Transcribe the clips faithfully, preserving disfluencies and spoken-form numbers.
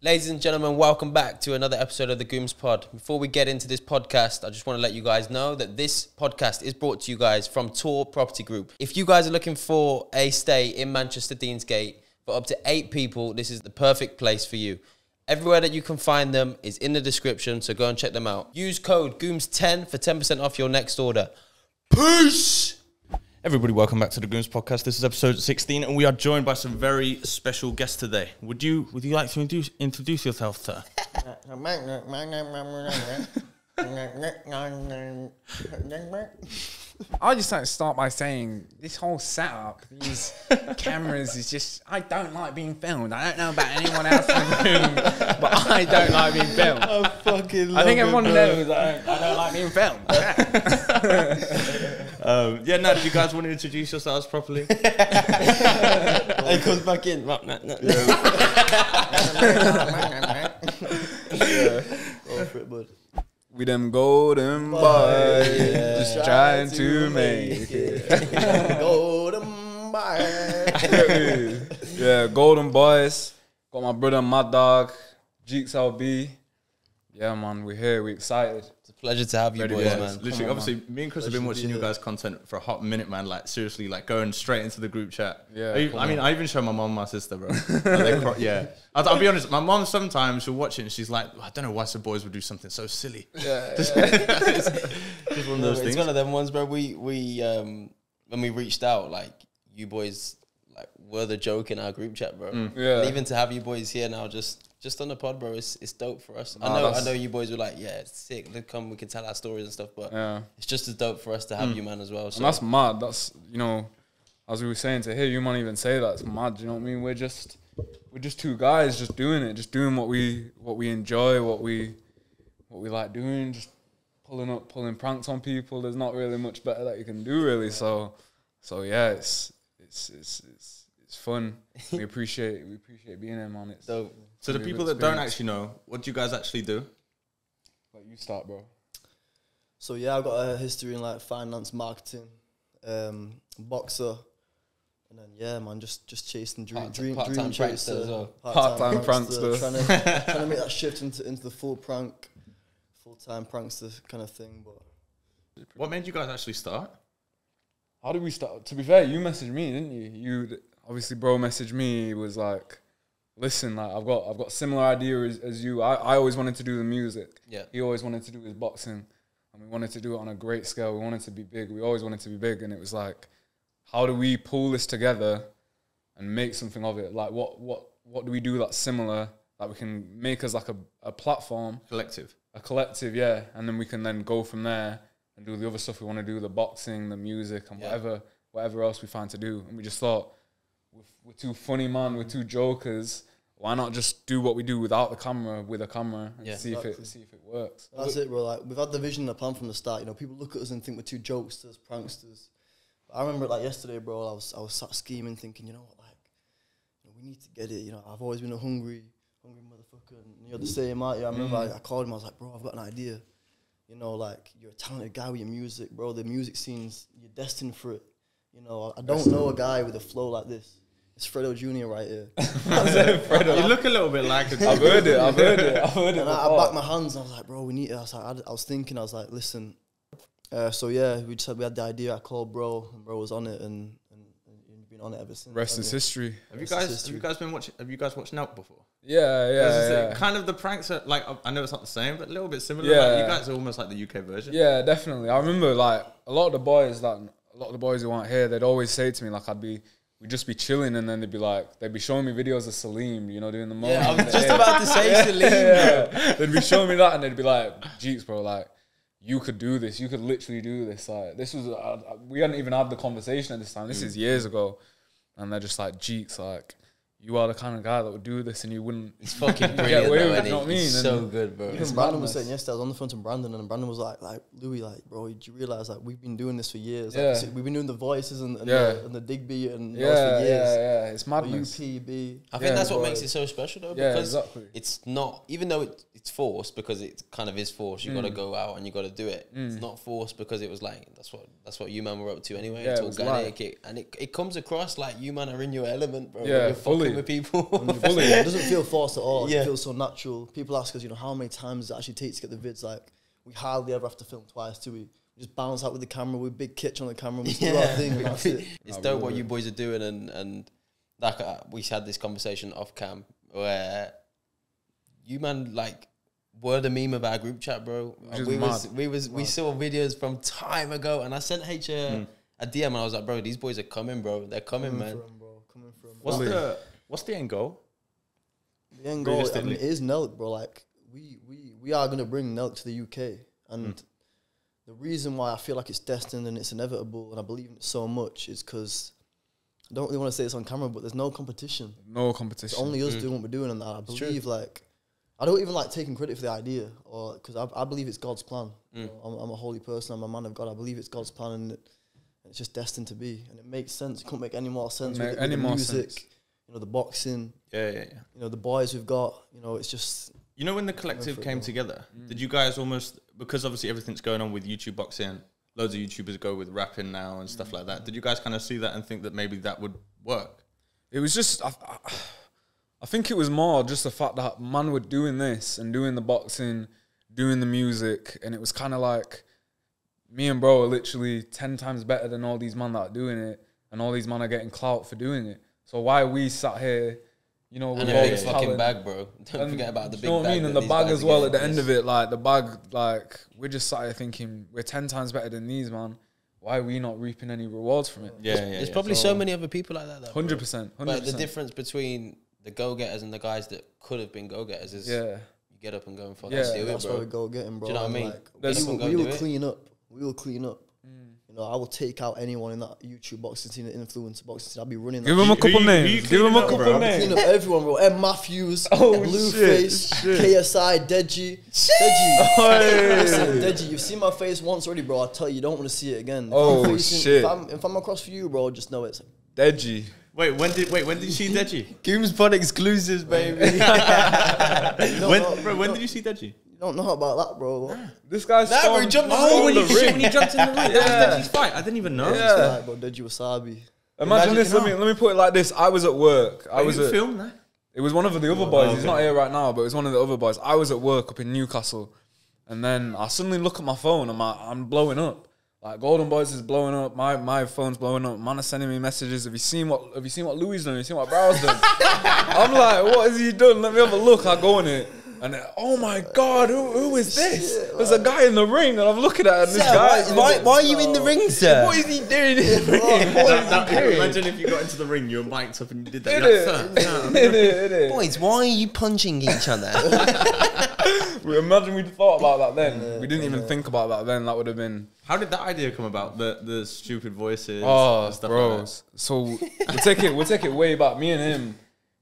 Ladies and gentlemen, welcome back to another episode of the Gooms Pod. Before we get into this podcast, I just want to let you guys know that this podcast is brought to you guys from Tour Property Group. If you guys are looking for a stay in Manchester Deansgate for up to eight people, this is the perfect place for you. Everywhere that you can find them is in the description, so go and check them out. Use code Gooms ten for ten percent off your next order. Peace! Everybody, welcome back to the Gooms Podcast. This is episode sixteen, and we are joined by some very special guests today. Would you Would you like to introduce, introduce yourself, sir? I just like to start by saying this whole setup, these cameras, is just, I don't like being filmed. I don't know about anyone else in the room, but I don't like being filmed. I fucking love I think everyone knows I don't, I don't like being filmed. Yeah. Um, yeah, no, do you guys want to introduce yourselves properly? It comes back in. Well, no, no, no. Yeah. Oh, Frit Bud. We them golden boys, yeah. Just trying, trying to, to make, make it. it. Golden boys. Yeah, golden boys. Got my brother, my dog, Jeeks L B. Yeah, man, we're here. We're excited. It's a pleasure to have you boys, yeah, man. Literally, on, obviously, man. Me and Chris pleasure have been watching you guys' content for a hot minute, man. Like, seriously, like, going straight into the group chat. Yeah. I, I mean, I even show my mom and my sister, bro. Like, yeah. I'll, I'll be honest, my mom sometimes, she'll watch it and she's like, I don't know why some boys would do something so silly. Yeah, yeah. Just one of those it's things. One of them ones, bro. We, we um, when we reached out, like, you boys, like, were the joke in our group chat, bro. Mm. Yeah. And even to have you boys here now, just... Just on the pod, bro, it's, it's dope for us. Nah, I know I know you boys were like, yeah, it's sick. They come, we can tell our stories and stuff, but yeah, it's just as dope for us to have mm. you, man, as well. So. And that's mad. That's, you know, as we were saying, to hear you, man, even say that, it's mad. You know what I mean? We're just, we're just two guys just doing it, just doing what we, what we enjoy, what we, what we like doing, just pulling up, pulling pranks on people. There's not really much better that you can do, really. Yeah. So, so yeah, it's, it's, it's, it's, it's fun. We appreciate, we appreciate being here, man. It's dope. So the people that don't actually know, what do you guys actually do? Like, you start, bro. So yeah, I've got a history in like finance, marketing, um, boxer, and then yeah, man, just just chasing dream, dream, dream chaser, part-time prankster, trying to trying to make that shift into into the full prank, full-time prankster kind of thing. But what made you guys actually start? How did we start? To be fair, you messaged me, didn't you? You obviously, bro, messaged me. He was like, listen, like, I've got, I've got similar idea as, as you. I, I always wanted to do the music. Yeah. He always wanted to do his boxing, and we wanted to do it on a great scale. We wanted to be big. We always wanted to be big, and it was like, how do we pull this together and make something of it? Like, what, what, what do we do that's similar that we can make as like a, a platform, collective, a collective, yeah, and then we can then go from there and do the other stuff we want to do, the boxing, the music, and yeah, whatever, whatever else we find to do. And we just thought, we're, we're too funny, man. We're two jokers. Why not just do what we do without the camera, with a camera, and yeah, see exactly. if it see if it works? That's it, bro. Like, we've had the vision and the plan from the start. You know, people look at us and think we're two jokesters, pranksters. But I remember, like yesterday, bro, I was I was sat scheming, thinking, you know what, like, you know, we need to get it. You know, I've always been a hungry, hungry motherfucker, and you're the same, aren't you? I remember mm. I, I called him. I was like, bro, I've got an idea. You know, like, you're a talented guy with your music, bro. The music scenes, you're destined for it. You know, I don't know a guy with a flow like this. It's Fredo Junior right here. Fredo. You look a little bit like it. I've heard it. I've heard it. I've heard it. And I, I backed my hands. And I was like, bro, we need it. I was, like, I, I was thinking. I was like, listen. Uh, so yeah, we just had, we had the idea. I called bro, and bro was on it, and and, and been on it ever since. Rest is history. Have Rest you guys? Have you guys been watching? Have you guys watched Nelk before? Yeah, yeah, yeah. Kind of the pranks are like, I know it's not the same, but a little bit similar. Yeah, like, you guys are almost like the U K version. Yeah, definitely. I remember like a lot of the boys that a lot of the boys who aren't here, they'd always say to me like, I'd be. We'd just be chilling, and then they'd be like, they'd be showing me videos of Saleem, you know, doing the moment. Yeah, I was just yeah. about to say yeah, Saleem. Yeah, yeah. They'd be showing me that, and they'd be like, Jeeks, bro, like, you could do this. You could literally do this. Like, this was, uh, we hadn't even had the conversation at this time. This mm. is years ago. And they're just like, Jeeks, like, you are the kind of guy that would do this, and you wouldn't. It's fucking brilliant. Get away though, with it, you know what I mean? It's so good, bro. Because Brandon was saying yesterday, I was on the phone to Brandon, and Brandon was like, "Like Louis, like, bro, did you realize like we've been doing this for years? Like, yeah. so we've been doing the voices and, and, yeah. the, and the Digby and yeah, for years. Yeah, yeah, it's madness. U P B. I think yeah, that's what bro. makes it so special, though. Yeah, because exactly. It's not, even though it, it's forced, because it kind of is forced. You mm. got to go out and you got to do it. Mm. It's not forced because it was like that's what that's what you man were up to anyway. Yeah, it's organic, it, and it it comes across like you man are in your element, bro. Yeah, fully. bullying with people. Bullying. It doesn't feel forced at all. Yeah. It feels so natural. People ask us, you know, how many times does it actually take to get the vids? Like, we hardly ever have to film twice, do we? Just bounce out with the camera, we big kitchen on the camera, we yeah. do our thing, and that's it. It's dope really what you boys are doing, and and like uh, we had this conversation off cam where you man like were the meme of our group chat, bro. Which we was, was we was mad. We saw videos from time ago, and I sent H a, mm. a D M, and I was like, bro, these boys are coming, bro. They're coming, coming man. From, bro. Coming from. What's like, the what's the end goal? The end goal I mean, it is Nelk, bro. Like we we we are gonna bring Nelk to the U K, and. Mm. The reason why I feel like it's destined and it's inevitable and I believe in it so much is because I don't really want to say this on camera, but there's no competition. No competition. It's only us mm. doing what we're doing, and that I believe like I don't even like taking credit for the idea, or because I, I believe it's God's plan. Mm. You know, I'm, I'm a holy person. I'm a man of God. I believe it's God's plan, and, it, and it's just destined to be. And it makes sense. It couldn't make any more sense. With it, any with more the music, sense. You know, the boxing. Yeah, yeah, yeah. You know, the boys we've got. You know, it's just. You know, when the collective came together, mm. did you guys almost, because obviously everything's going on with YouTube boxing, loads of YouTubers go with rapping now and stuff mm. like that. Did you guys kind of see that and think that maybe that would work? It was just, I, I, I think it was more just the fact that man were doing this and doing the boxing, doing the music. And it was kind of like, me and bro are literally ten times better than all these men that are doing it. And all these men are getting clout for doing it. So why we sat here, you know, with all this fucking bag, bro. Don't and forget about the big bag. You know what I mean? And the bag as well at the end of it, like, the bag, like, we're just sat here thinking, we're ten times better than these, man. Why are we not reaping any rewards from it? Yeah, yeah. There's yeah, probably so, so many other people like that, though. one hundred percent. one hundred percent. But the difference between the go-getters and the guys that could have been go-getters is yeah. you get up and go and fucking yeah, do it, bro. That's why we go getting, bro. Do you know what I mean? Like, we, we, we will clean up. We will clean up. You know, I will take out anyone in that YouTube boxing scene, the influencer boxing scene. I'll be running. Give him a couple names. Give him a couple names. Clean up everyone, bro. Ed Matthews, oh, Blueface, K S I, Deji. Jeez. Deji. Oh, yeah. Listen, Deji, you've seen my face once already, bro. I tell you, you don't want to see it again. Oh, if facing, shit. If I'm, if I'm across for you, bro, just know it's like, Deji. Wait, when did wait when did you see Deji? Gooms Pod exclusives, baby. no, when, no, bro, when no. did you see Deji? Don't know about that, bro. This guy's nah, bro, he jumped oh, in the ring. When he jumped in the ring. That was Deji's fight. I didn't even know. Yeah, yeah. Like, bro, Deji Wasabi. Imagine, Imagine this. Let me, let me put it like this. I was at work. I Are was at, film that? It was one of the other oh, boys. Okay. He's not here right now, but it was one of the other boys. I was at work up in Newcastle, and then I suddenly look at my phone. I'm like, I'm blowing up. Like Golden Boyz is blowing up. My my phone's blowing up. Man is sending me messages. Have you seen what? Have you seen what Louis done? Have you seen what Brow's done? I'm like, what has he done? Let me have a look. I go on it. And then, oh my God, who, who is this? Shit, there's a guy in the ring, and I'm looking at him. Sir, this guy. Why, why, why are you in the ring, sir? What is he doing in the ring? What, what that, that, doing? Imagine if you got into the ring, you were mic'd up and you did that. Like, it, it, it. Boys, why are you punching each other? we imagine we'd thought about that then. Yeah, we didn't yeah. even think about that then. That would have been. How did that idea come about? The the stupid voices. Oh, and stuff bro. Like that. So we'll take it. We'll take it way back. Me and him.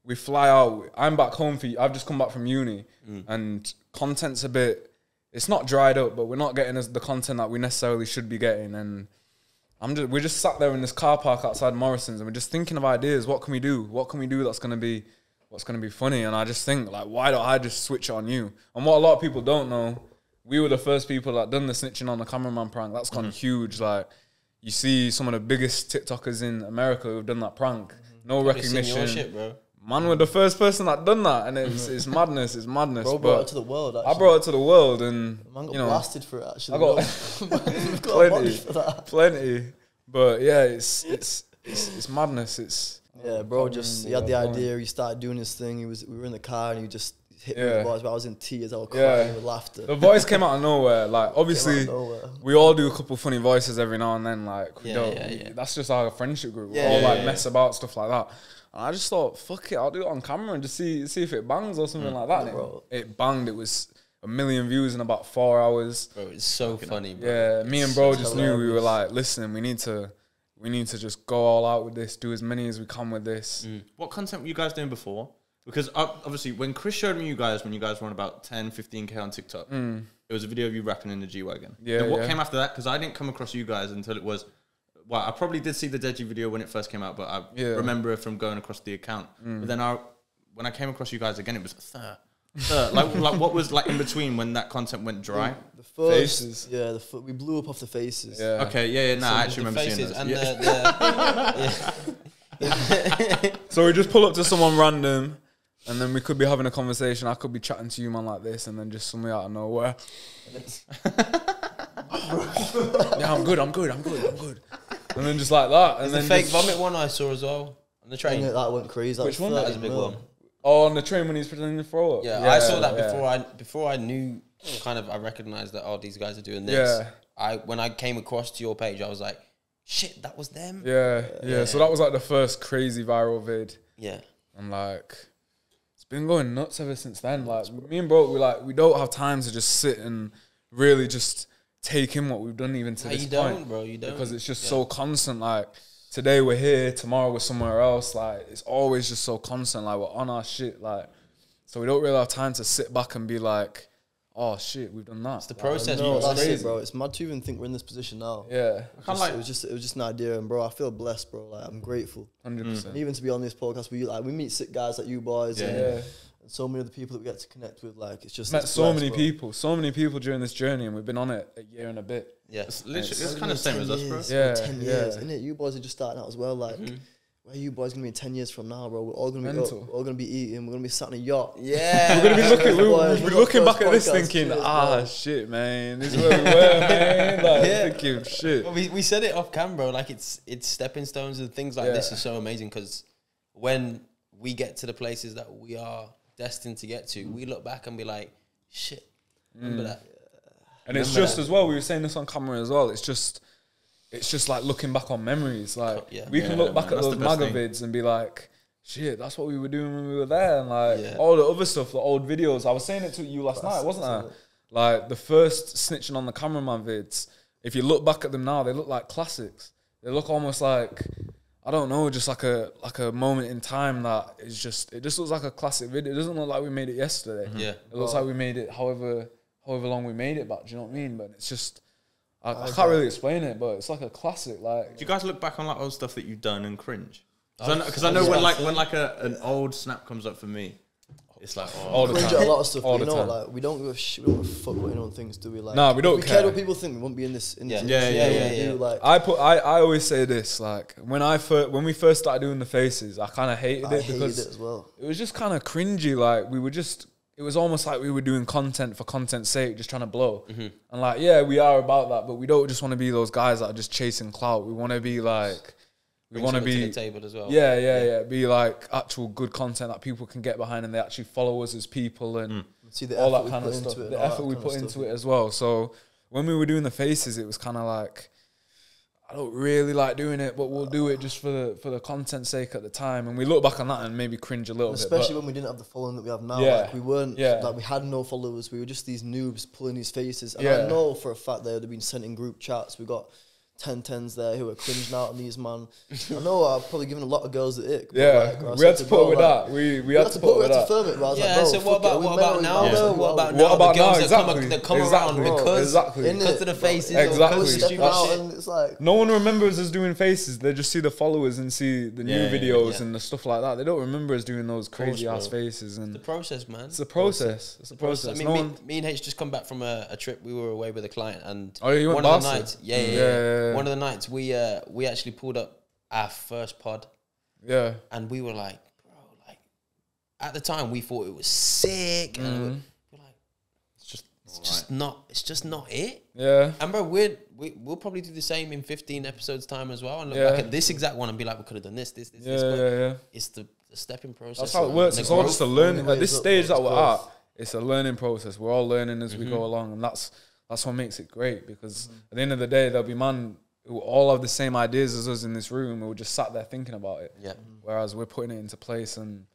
We fly out. I'm back home for you. I've just come back from uni, mm. and content's a bit. It's not dried up, but we're not getting the content that we necessarily should be getting. And I'm just we're just sat there in this car park outside Morrison's, and we're just thinking of ideas. What can we do? What can we do that's gonna be, what's gonna be funny? And I just think like, why don't I just switch on you? And what a lot of people don't know, we were the first people that done the snitching on the cameraman prank. That's gone mm. huge. Like you see some of the biggest TikTokers in America who've done that prank. No You've recognition. Seen your shit, bro. Man, we're the first person that done that, and it's, it's madness, it's madness. Bro brought it to the world, actually. I brought it to the world, and, man got you know, blasted for it, actually. I got, got plenty, for that. Plenty. But, yeah, it's, it's, it's, it's madness. It's Yeah, bro, just, he had the idea, he started doing his thing, he was, we were in the car, and he just hit yeah. me with the voice, but I was in tears, I was crying yeah. with laughter. The voice came out of nowhere. Like, obviously, nowhere. we all do a couple funny voices every now and then. Like, we yeah, don't, yeah, yeah. that's just our friendship group. Yeah, we all, yeah, like, yeah. mess about, stuff like that. I just thought, fuck it, I'll do it on camera and just see see if it bangs or something mm. like that. And it, it banged. It was a million views in about four hours. Bro, it's so Looking funny, bro. Yeah, it's me and bro so just hilarious. Knew we were like, listen, we need to we need to just go all out with this, do as many as we can with this. Mm. What content were you guys doing before? Because obviously, when Chris showed me you guys, when you guys were on about ten, fifteen K on TikTok, mm. it was a video of you rapping in the G-Wagon. Yeah, now, what yeah. came after that? Because I didn't come across you guys until it was... Well, I probably did see the Deji video when it first came out, but I yeah. remember it from going across the account. Mm. But then I, when I came across you guys again, it was third. Third. like, like what was like in between when that content went dry? The, the first, faces. Yeah, the we blew up off the faces. Yeah. Okay, yeah, yeah, nah, so I actually remember seeing those. And yeah. the, the, yeah. So we just pull up to someone random, and then we could be having a conversation. I could be chatting to you, man, like this, and then just somebody out of nowhere. Yeah, I'm good, I'm good, I'm good, I'm good. And then just like that. And then the fake just... vomit one I saw as well on the train. Yeah, that went crazy. That Which was one? That was a big one. Oh, on the train when he's pretending to throw up. Yeah, yeah I saw that yeah. before I before I knew. Kind of, I recognised that. Oh, these guys are doing this. Yeah. I when I came across to your page, I was like, shit, that was them. Yeah, yeah. yeah. So that was like the first crazy viral vid. Yeah. And like, it's been going nuts ever since then. Like me and bro, we like we don't have time to just sit and really just take in what we've done even to no, this you point, don't, bro. You don't because it's just yeah. so constant. Like today we're here, tomorrow we're somewhere else. Like it's always just so constant. Like we're on our shit. Like so we don't really have time to sit back and be like, oh shit, we've done that. It's the process, bro. That's it, bro. It's mad to even think we're in this position now. Yeah, just, like, it was just it was just an idea, and bro, I feel blessed, bro. Like I'm grateful, hundred percent. Even to be on this podcast, we like we meet sick guys like you boys, yeah. and, yeah. and so many of the people that we get to connect with. Like it's just met it's so blessed, many bro. people, so many people during this journey, and we've been on it a year and a bit. Yeah, it's literally it's, it's kind of the same as us, bro. Yeah, ten yeah. years, isn't it? You boys are just starting out as well, like. Mm-hmm. Where are you boys gonna be in ten years from now, bro? We're all gonna be up, we're all gonna be eating. We're gonna be sat in a yacht. Yeah, we're gonna be looking. We're, we're, we're looking back at this, thinking, years, ah, bro. shit, man, this is where we were, man. Like, yeah. thinking, shit. Well, we we said it off cam, bro. Like it's it's stepping stones and things like yeah. this is so amazing because when we get to the places that we are destined to get to, we look back and be like, shit, remember mm. that. And remember it's just that. as well. We were saying this on camera as well. It's just. It's just like looking back on memories. Like yeah, we can yeah, look back man. at those MAGA vids and be like, shit, that's what we were doing when we were there. And like yeah. all the other stuff, the old videos. I was saying it to you last that's, night, wasn't I? It. Like the first snitching on the cameraman vids, if you look back at them now, they look like classics. They look almost like, I don't know, just like a like a moment in time that is just, it just looks like a classic video. It doesn't look like we made it yesterday. Mm-hmm. Yeah. It looks well, like we made it however, however long we made it back, do you know what I mean? But it's just, I, I can't really explain it, but it's like a classic. Like, do you guys look back on like old stuff that you've done and cringe? Because I, I know yeah, when like when like a, an old snap comes up for me, it's like oh, all the cringe time. At a lot of stuff. All but you know, time. like we don't give a shit. We don't give a fuck what anyone thinks, do we? Like, no, we don't. If we care what people think. We won't be in this. In yeah. This yeah, yeah, yeah, yeah, yeah, yeah. Like, I put. I, I always say this. Like when I first, when we first started doing the faces, I kind of hated I it hated because it, as well. it was just kind of cringy. Like we were just. It was almost like we were doing content for content's sake, just trying to blow. Mm-hmm. And like, yeah, we are about that, but we don't just want to be those guys that are just chasing clout. We want to be like, we want to be tabled as well. Yeah, yeah, yeah, yeah. Be like actual good content that people can get behind and they actually follow us as people and mm. See the all that kind of stuff. The effort we put into it as well. So when we were doing the faces, it was kind of like, I don't really like doing it, but we'll do it just for the for the content's sake at the time. And we look back on that and maybe cringe a little especially bit. Especially when we didn't have the following that we have now. Yeah, like we weren't, yeah. like we had no followers. We were just these noobs pulling these faces. And yeah. I know for a fact they would have been sent in group chats. We got ten tens there who are cringing out on these, man. I know I've probably given a lot of girls the ick. Yeah, like, we had to put it with that. We we had to put it with that. Yeah, so what about what about now? What about now? What about now? Exactly. That come around because because of the faces. Exactly. No one remembers us doing faces. They just see the followers and see the new videos and the stuff like that. They don't remember us doing those crazy ass faces. And the process, man. It's the process. It's the process. I mean, me and H just come back from a trip. We were away with a client, and oh, you went to Barcelona. Yeah, yeah. One of the nights we uh we actually pulled up our first pod, yeah, and we were like, bro, like at the time we thought it was sick, mm-hmm. and we were, we were like, it's just it's just right. not it's just not it, yeah. And bro, we're, we we'll probably do the same in fifteen episodes time as well, and look yeah. back at this exact one and be like, we could have done this, this, this, yeah, this. But yeah, yeah. It's the, the stepping process. That's how it works. It's all just a learning. At this stage that we're at, it's a learning process. We're all learning as mm-hmm. we go along, and that's. That's what makes it great because mm-hmm. at the end of the day, there'll be man who all have the same ideas as us in this room who just sat there thinking about it. Yeah. Mm-hmm. Whereas we're putting it into place and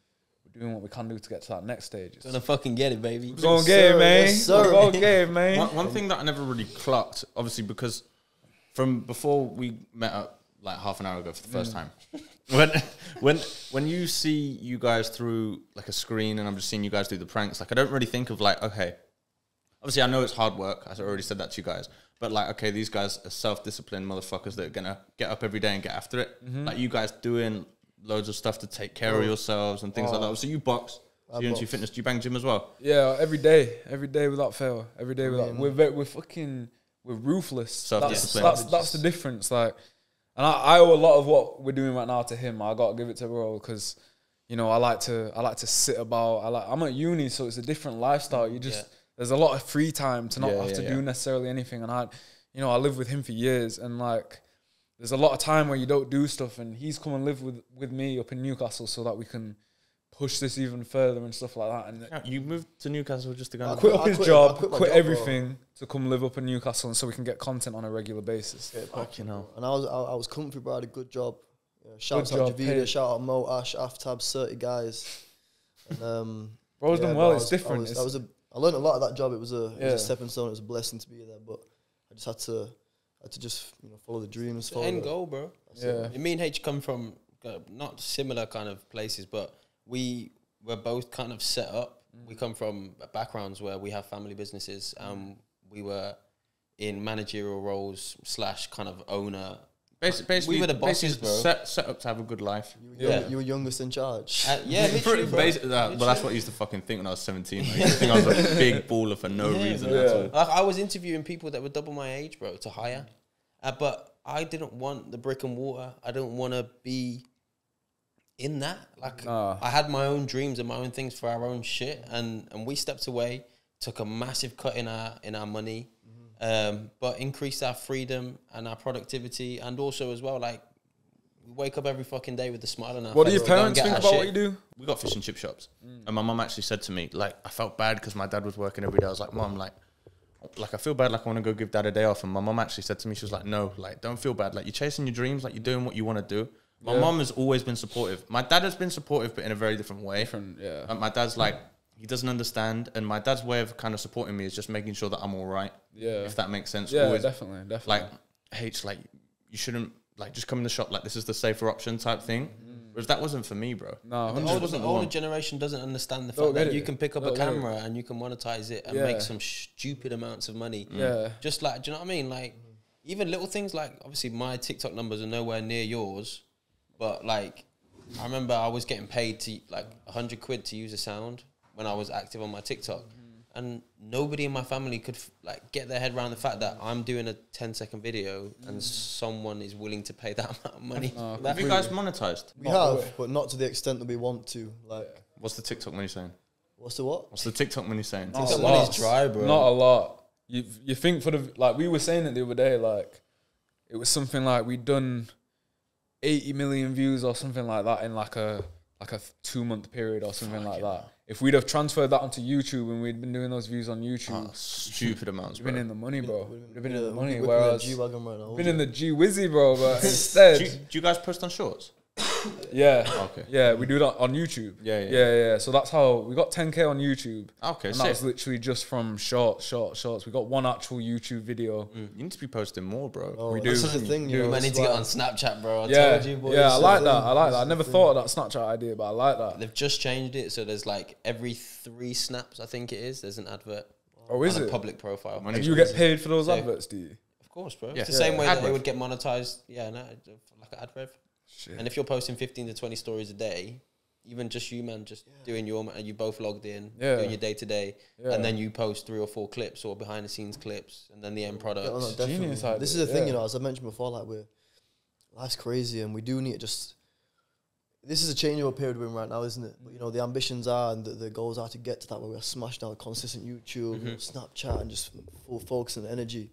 we're doing what we can do to get to that next stage. It's gonna fucking get it, baby. Go and get it, man. Go and get it, man. One, one thing that I never really clocked, obviously, because from before we met up like half an hour ago for the first mm. time, when when when you see you guys through like a screen and I'm just seeing you guys do the pranks, like I don't really think of like, okay. Obviously, I know it's hard work. I already said that to you guys. But like, okay, these guys are self-disciplined motherfuckers that are going to get up every day and get after it. Mm-hmm. Like you guys doing loads of stuff to take care of yourselves and things oh. like that. So you box. So you're into fitness. Do you bang gym as well? Yeah, every day. Every day without fail. Every day without... Mm-hmm. We're, we're fucking... We're ruthless. Self-disciplined. That's, that's, that's the difference. Like, And I, I owe a lot of what we're doing right now to him. I gotta give it to bro, because you know I like to I like to sit about. I like I'm at uni, so it's a different lifestyle. You just yeah. there's a lot of free time to not yeah, have yeah, to yeah. do necessarily anything. And I, you know, I lived with him for years, and like there's a lot of time where you don't do stuff. And he's come and lived with with me up in Newcastle so that we can push this even further and stuff like that. And yeah, you moved to Newcastle just to go. I quit up his job, quit, quit job, everything bro. to come live up in Newcastle, and so we can get content on a regular basis. Yeah, fuck you know. And I was, I, I was comfy, bro. I had a good job. Yeah, shout good out job, Javida, shout out Mo, Ash, Aftab, thirty guys. And, um, Bro's yeah, done well. Bro, was, it's different. I, was, it's I, was a, I learned a lot of that job. It was a, yeah. a stepping stone. It was a blessing to be there, but I just had to, I had to just you know follow the dreams. Follow the end the, goal, bro. Yeah. It. Me and H come from uh, not similar kind of places, but we were both kind of set up. Mm. We come from backgrounds where we have family businesses. Um, we were in managerial roles slash kind of owner. Basically, basically we were the bosses, bro. Set, set up to have a good life. You were, yeah. young, you were youngest in charge. Uh, yeah, literally, bro. Basically, that, literally. Well, that's what I used to fucking think when I was seventeen. Like, I think I was like a big baller for no yeah, reason yeah. at all. Like, I was interviewing people that were double my age, bro, to hire. Uh, but I didn't want the brick and mortar. I didn't want to be in that, like uh. I had my own dreams and my own things for our own shit, and and we stepped away, took a massive cut in our in our money, mm-hmm. um, but increased our freedom and our productivity, and also as well, like we wake up every fucking day with a smile on our face. What do your parents think about shit. What you do? We got fish and chip shops, mm. and my mum actually said to me, like, I felt bad because my dad was working every day. I was like, Mum, like. Like, I feel bad, like, I want to go give dad a day off. And my mum actually said to me, she was like, no, like, don't feel bad. Like, you're chasing your dreams, like, you're doing what you want to do. My yeah. mum has always been supportive. My dad has been supportive, but in a very different way. Different, yeah. And my dad's like, he doesn't understand. And my dad's way of kind of supporting me is just making sure that I'm all right. Yeah. If that makes sense. Yeah, always, definitely, definitely. Like, H, like, you shouldn't, like, just come in the shop, like, this is the safer option type thing. Mm. Because that wasn't for me, bro. No, the older, the older generation doesn't understand the fact that you can pick up a camera and you can monetize it and yeah. make some stupid amounts of money. Mm. Yeah, just like, do you know what I mean? Like, even little things like, obviously my TikTok numbers are nowhere near yours, but like, I remember I was getting paid to like a hundred quid to use a sound when I was active on my TikTok, mm-hmm. and nobody in my family could f like get their head around the fact that I'm doing a ten second video mm. and someone is willing to pay that amount of money. Uh, Have you guys monetized? We not have, but not to the extent that we want to. Like, what's the TikTok money saying? What's the what? What's the TikTok money saying? Not TikTok a money's lot. Dry, bro. Not a lot. You you think for the like we were saying it the other day, like it was something like we'd done eighty million views or something like that in like a like a two month period or something Fuck like yeah. that. If we'd have transferred that onto YouTube and we'd been doing those views on YouTube, oh, stupid amounts, bro. We've been in the money, bro. We've been in the money. Whereas been in the G Wizzy, bro. But instead, do, you, do you guys post on shorts? Yeah. Okay. Yeah, we do that on YouTube. Yeah, yeah, yeah. yeah. So that's how we got ten K on YouTube. Okay, and sick. That's literally just from shorts, shorts, shorts. We got one actual YouTube video. Mm. You need to be posting more, bro. Oh, we do. That's the thing. You might need to get on Snapchat, bro. I yeah, told you, boys, yeah. I like that. I like that. I never thought of that Snapchat idea, but I like that. They've just changed it, so there's like every three snaps, I think it is. There's an advert. Oh, is it? A public profile. And you get paid for those so, adverts, do you? Of course, bro. Yeah. It's the yeah. same way ad that they would get monetized. Yeah, no, like an ad rev. Shit. And if you're posting fifteen to twenty stories a day, even just you, man, just yeah. doing your, man, you both logged in, yeah. doing your day to day, yeah. and then you post three or four clips or behind the scenes clips, and then the end product. Yeah, no, genius idea. This is the yeah. thing, you know, as I mentioned before, like we're, life's crazy and we do need to just, this is a changeable period we're in right now, isn't it? But you know, the ambitions are and the, the goals are to get to that where we're smashed out consistent YouTube, mm-hmm. Snapchat, and just full focus and energy.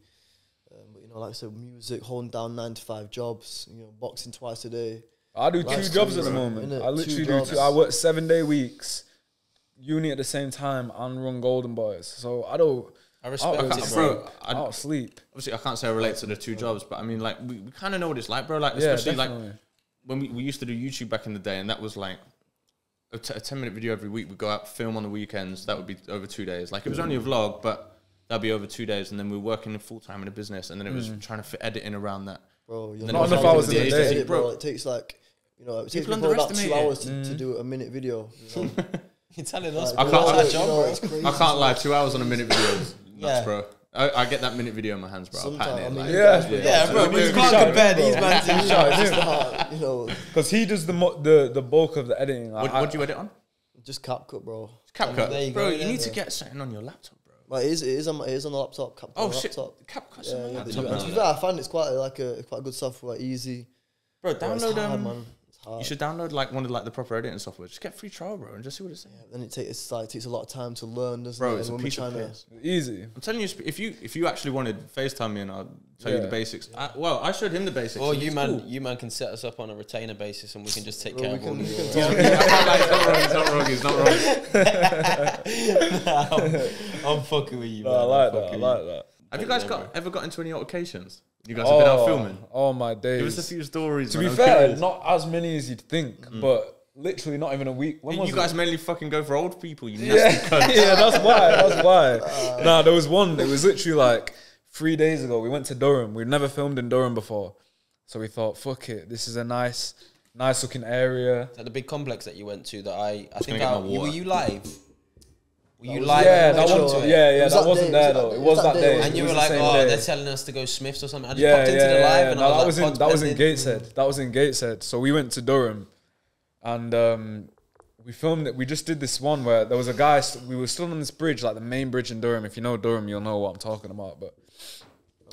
But, you know, like I said, music, holding down nine to five jobs, you know, boxing twice a day. I do two jobs at the moment. I literally do two. I work seven day weeks, uni at the same time, and run Golden Boyz. So I don't. I respect it, bro. I don't sleep. Obviously, I can't say I relate to the two jobs, but I mean, like, we, we kind of know what it's like, bro. Like, especially like when we, we used to do YouTube back in the day, and that was like a, t a ten minute video every week. We'd go out, film on the weekends. That would be over two days. Like, it was only a vlog, but that'd be over two days, and then we were working full time in a business, and then it was mm. trying to fit editing around that. Bro, you're not enough hours in the day, edit, bro. It takes like, you know, it takes about two hours to, mm. to do a minute video. You know? You're telling us, like, I can't, I, job, bro. It's crazy, I can't lie. Two hours on a minute video is nuts, bro. I, I get that minute video in my hands, bro. Sometimes, I mean, like, yeah, yeah, yeah, bro. You can't compare these man to each other, you know, because he does the the the bulk of the editing. What do you edit on? Just CapCut, bro. CapCut, bro. You need to get something on your laptop. Well, it is, it is on, it is on the laptop. Cap, oh, on shit. Laptop. CapCut yeah, on the laptop. Yeah. To be fair, I find it's quite a, like a quite a good software, easy. Bro, download them. Um, you should download like one of like the proper editing software. Just get free trial, bro, and just see what it's saying. Yeah, then it takes it's, like, it takes a lot of time to learn, doesn't bro, it? Bro, it's and a piece of piss. Easy. I'm telling you, if you if you actually wanted, FaceTime me and I'll tell yeah. you the basics. Yeah. I, well, I showed him the basics. Well, you man, cool. you man can set us up on a retainer basis, and we can just take bro, care of all the It's not wrong. It's not wrong. It's not wrong. Nah, I'm, I'm fucking with you, man. No, I like that. I like that. Have you guys got ever got into any altercations? You guys oh, have been out filming. Oh my days! It was a few stories. To man. be fair, not as many as you'd think, mm. but literally not even a week. When you was guys it? mainly fucking go for old people. You nasty cunts. Yeah, that's why. That's why. Uh, nah, there was one. It was literally like three days ago. We went to Durham. We'd never filmed in Durham before, so we thought, fuck it. This is a nice, nice looking area. At the big complex that you went to, that I, I think I, you, were you live? Were you live? Yeah, that wasn't. Yeah, yeah, that wasn't there though. It was that day. And you were like, "Oh, they're telling us to go Smiths or something." I just popped into the live, and I was like, "That was in Gateshead. That was in Gateshead." So we went to Durham, and um, we filmed it. We just did this one where there was a guy. We were still on this bridge, like the main bridge in Durham. If you know Durham, you'll know what I'm talking about. But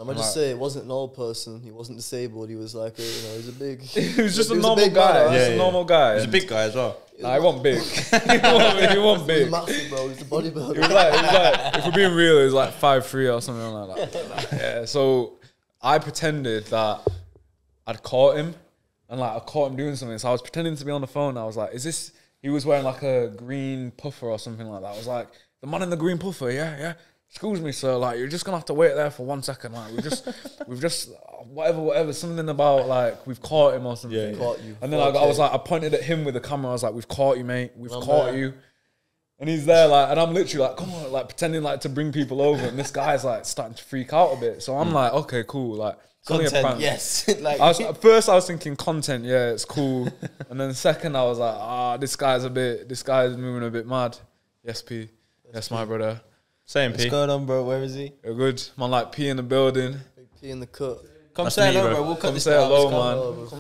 I might just say, it wasn't an old person. He wasn't disabled. He was like, a, you know, he was a big. He was just a normal guy. Just a normal guy. He was a big guy as well. Nah, he wasn't big. He wasn't, he wasn't big. He was massive, bro. He was a bodybuilder. He was like, he was like, if we're being real, it was like five three or something like that. Yeah, so I pretended that I'd caught him, and like I caught him doing something. So I was pretending to be on the phone. I was like, is this, he was wearing like a green puffer or something like that. I was like, the man in the green puffer, yeah, yeah. Excuse me, sir, like, you're just going to have to wait there for one second. Like, we just, we've just, whatever, whatever, something about, like, we've caught him or something. Yeah, yeah. Caught you. And then I, I was like, I pointed at him with the camera. I was like, we've caught you, mate. We've I'm caught there. you. And he's there, like, and I'm literally like, come on, like, pretending, like, to bring people over. And this guy's, like, starting to freak out a bit. So I'm mm. like, okay, cool. Like, content, yes. Like, I was, at first, I was thinking content, yeah, it's cool. And then second, I was like, ah, this guy's a bit, this guy's moving a bit mad. Yes, P. Yes, my brother. Same P. What's going on, bro? Where is he? You're good. Man, like P in the building. Big P in the cut. Come That's say me, hello, bro. We'll cut Come this say hello, man. Hello,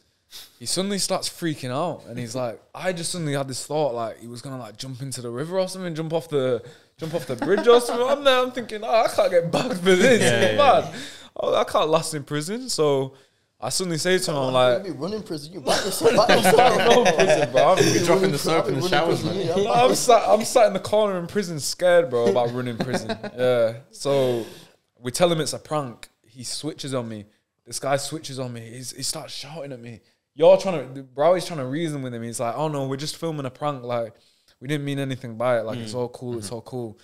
he suddenly starts freaking out, and he's like, I just suddenly had this thought, like he was gonna like jump into the river or something, jump off the, jump off the bridge or something. I'm there, I'm thinking, oh, I can't get bagged for this. Yeah, yeah, man, yeah. Oh, I can't last in prison. So I suddenly say to him, I'm like, you run in prison, you back yourself, back yourself. I don't know prison, bro. I'm you dropping the soap in the showers, man. Like, I'm, sat, I'm sat in the corner in prison scared, bro, about running prison. Yeah. So we tell him it's a prank. He switches on me. This guy switches on me. He's, he starts shouting at me. You're trying to, bro, he's trying to reason with him. He's like, oh no, we're just filming a prank. Like, we didn't mean anything by it. Like, mm. it's all cool, mm-hmm. it's all cool.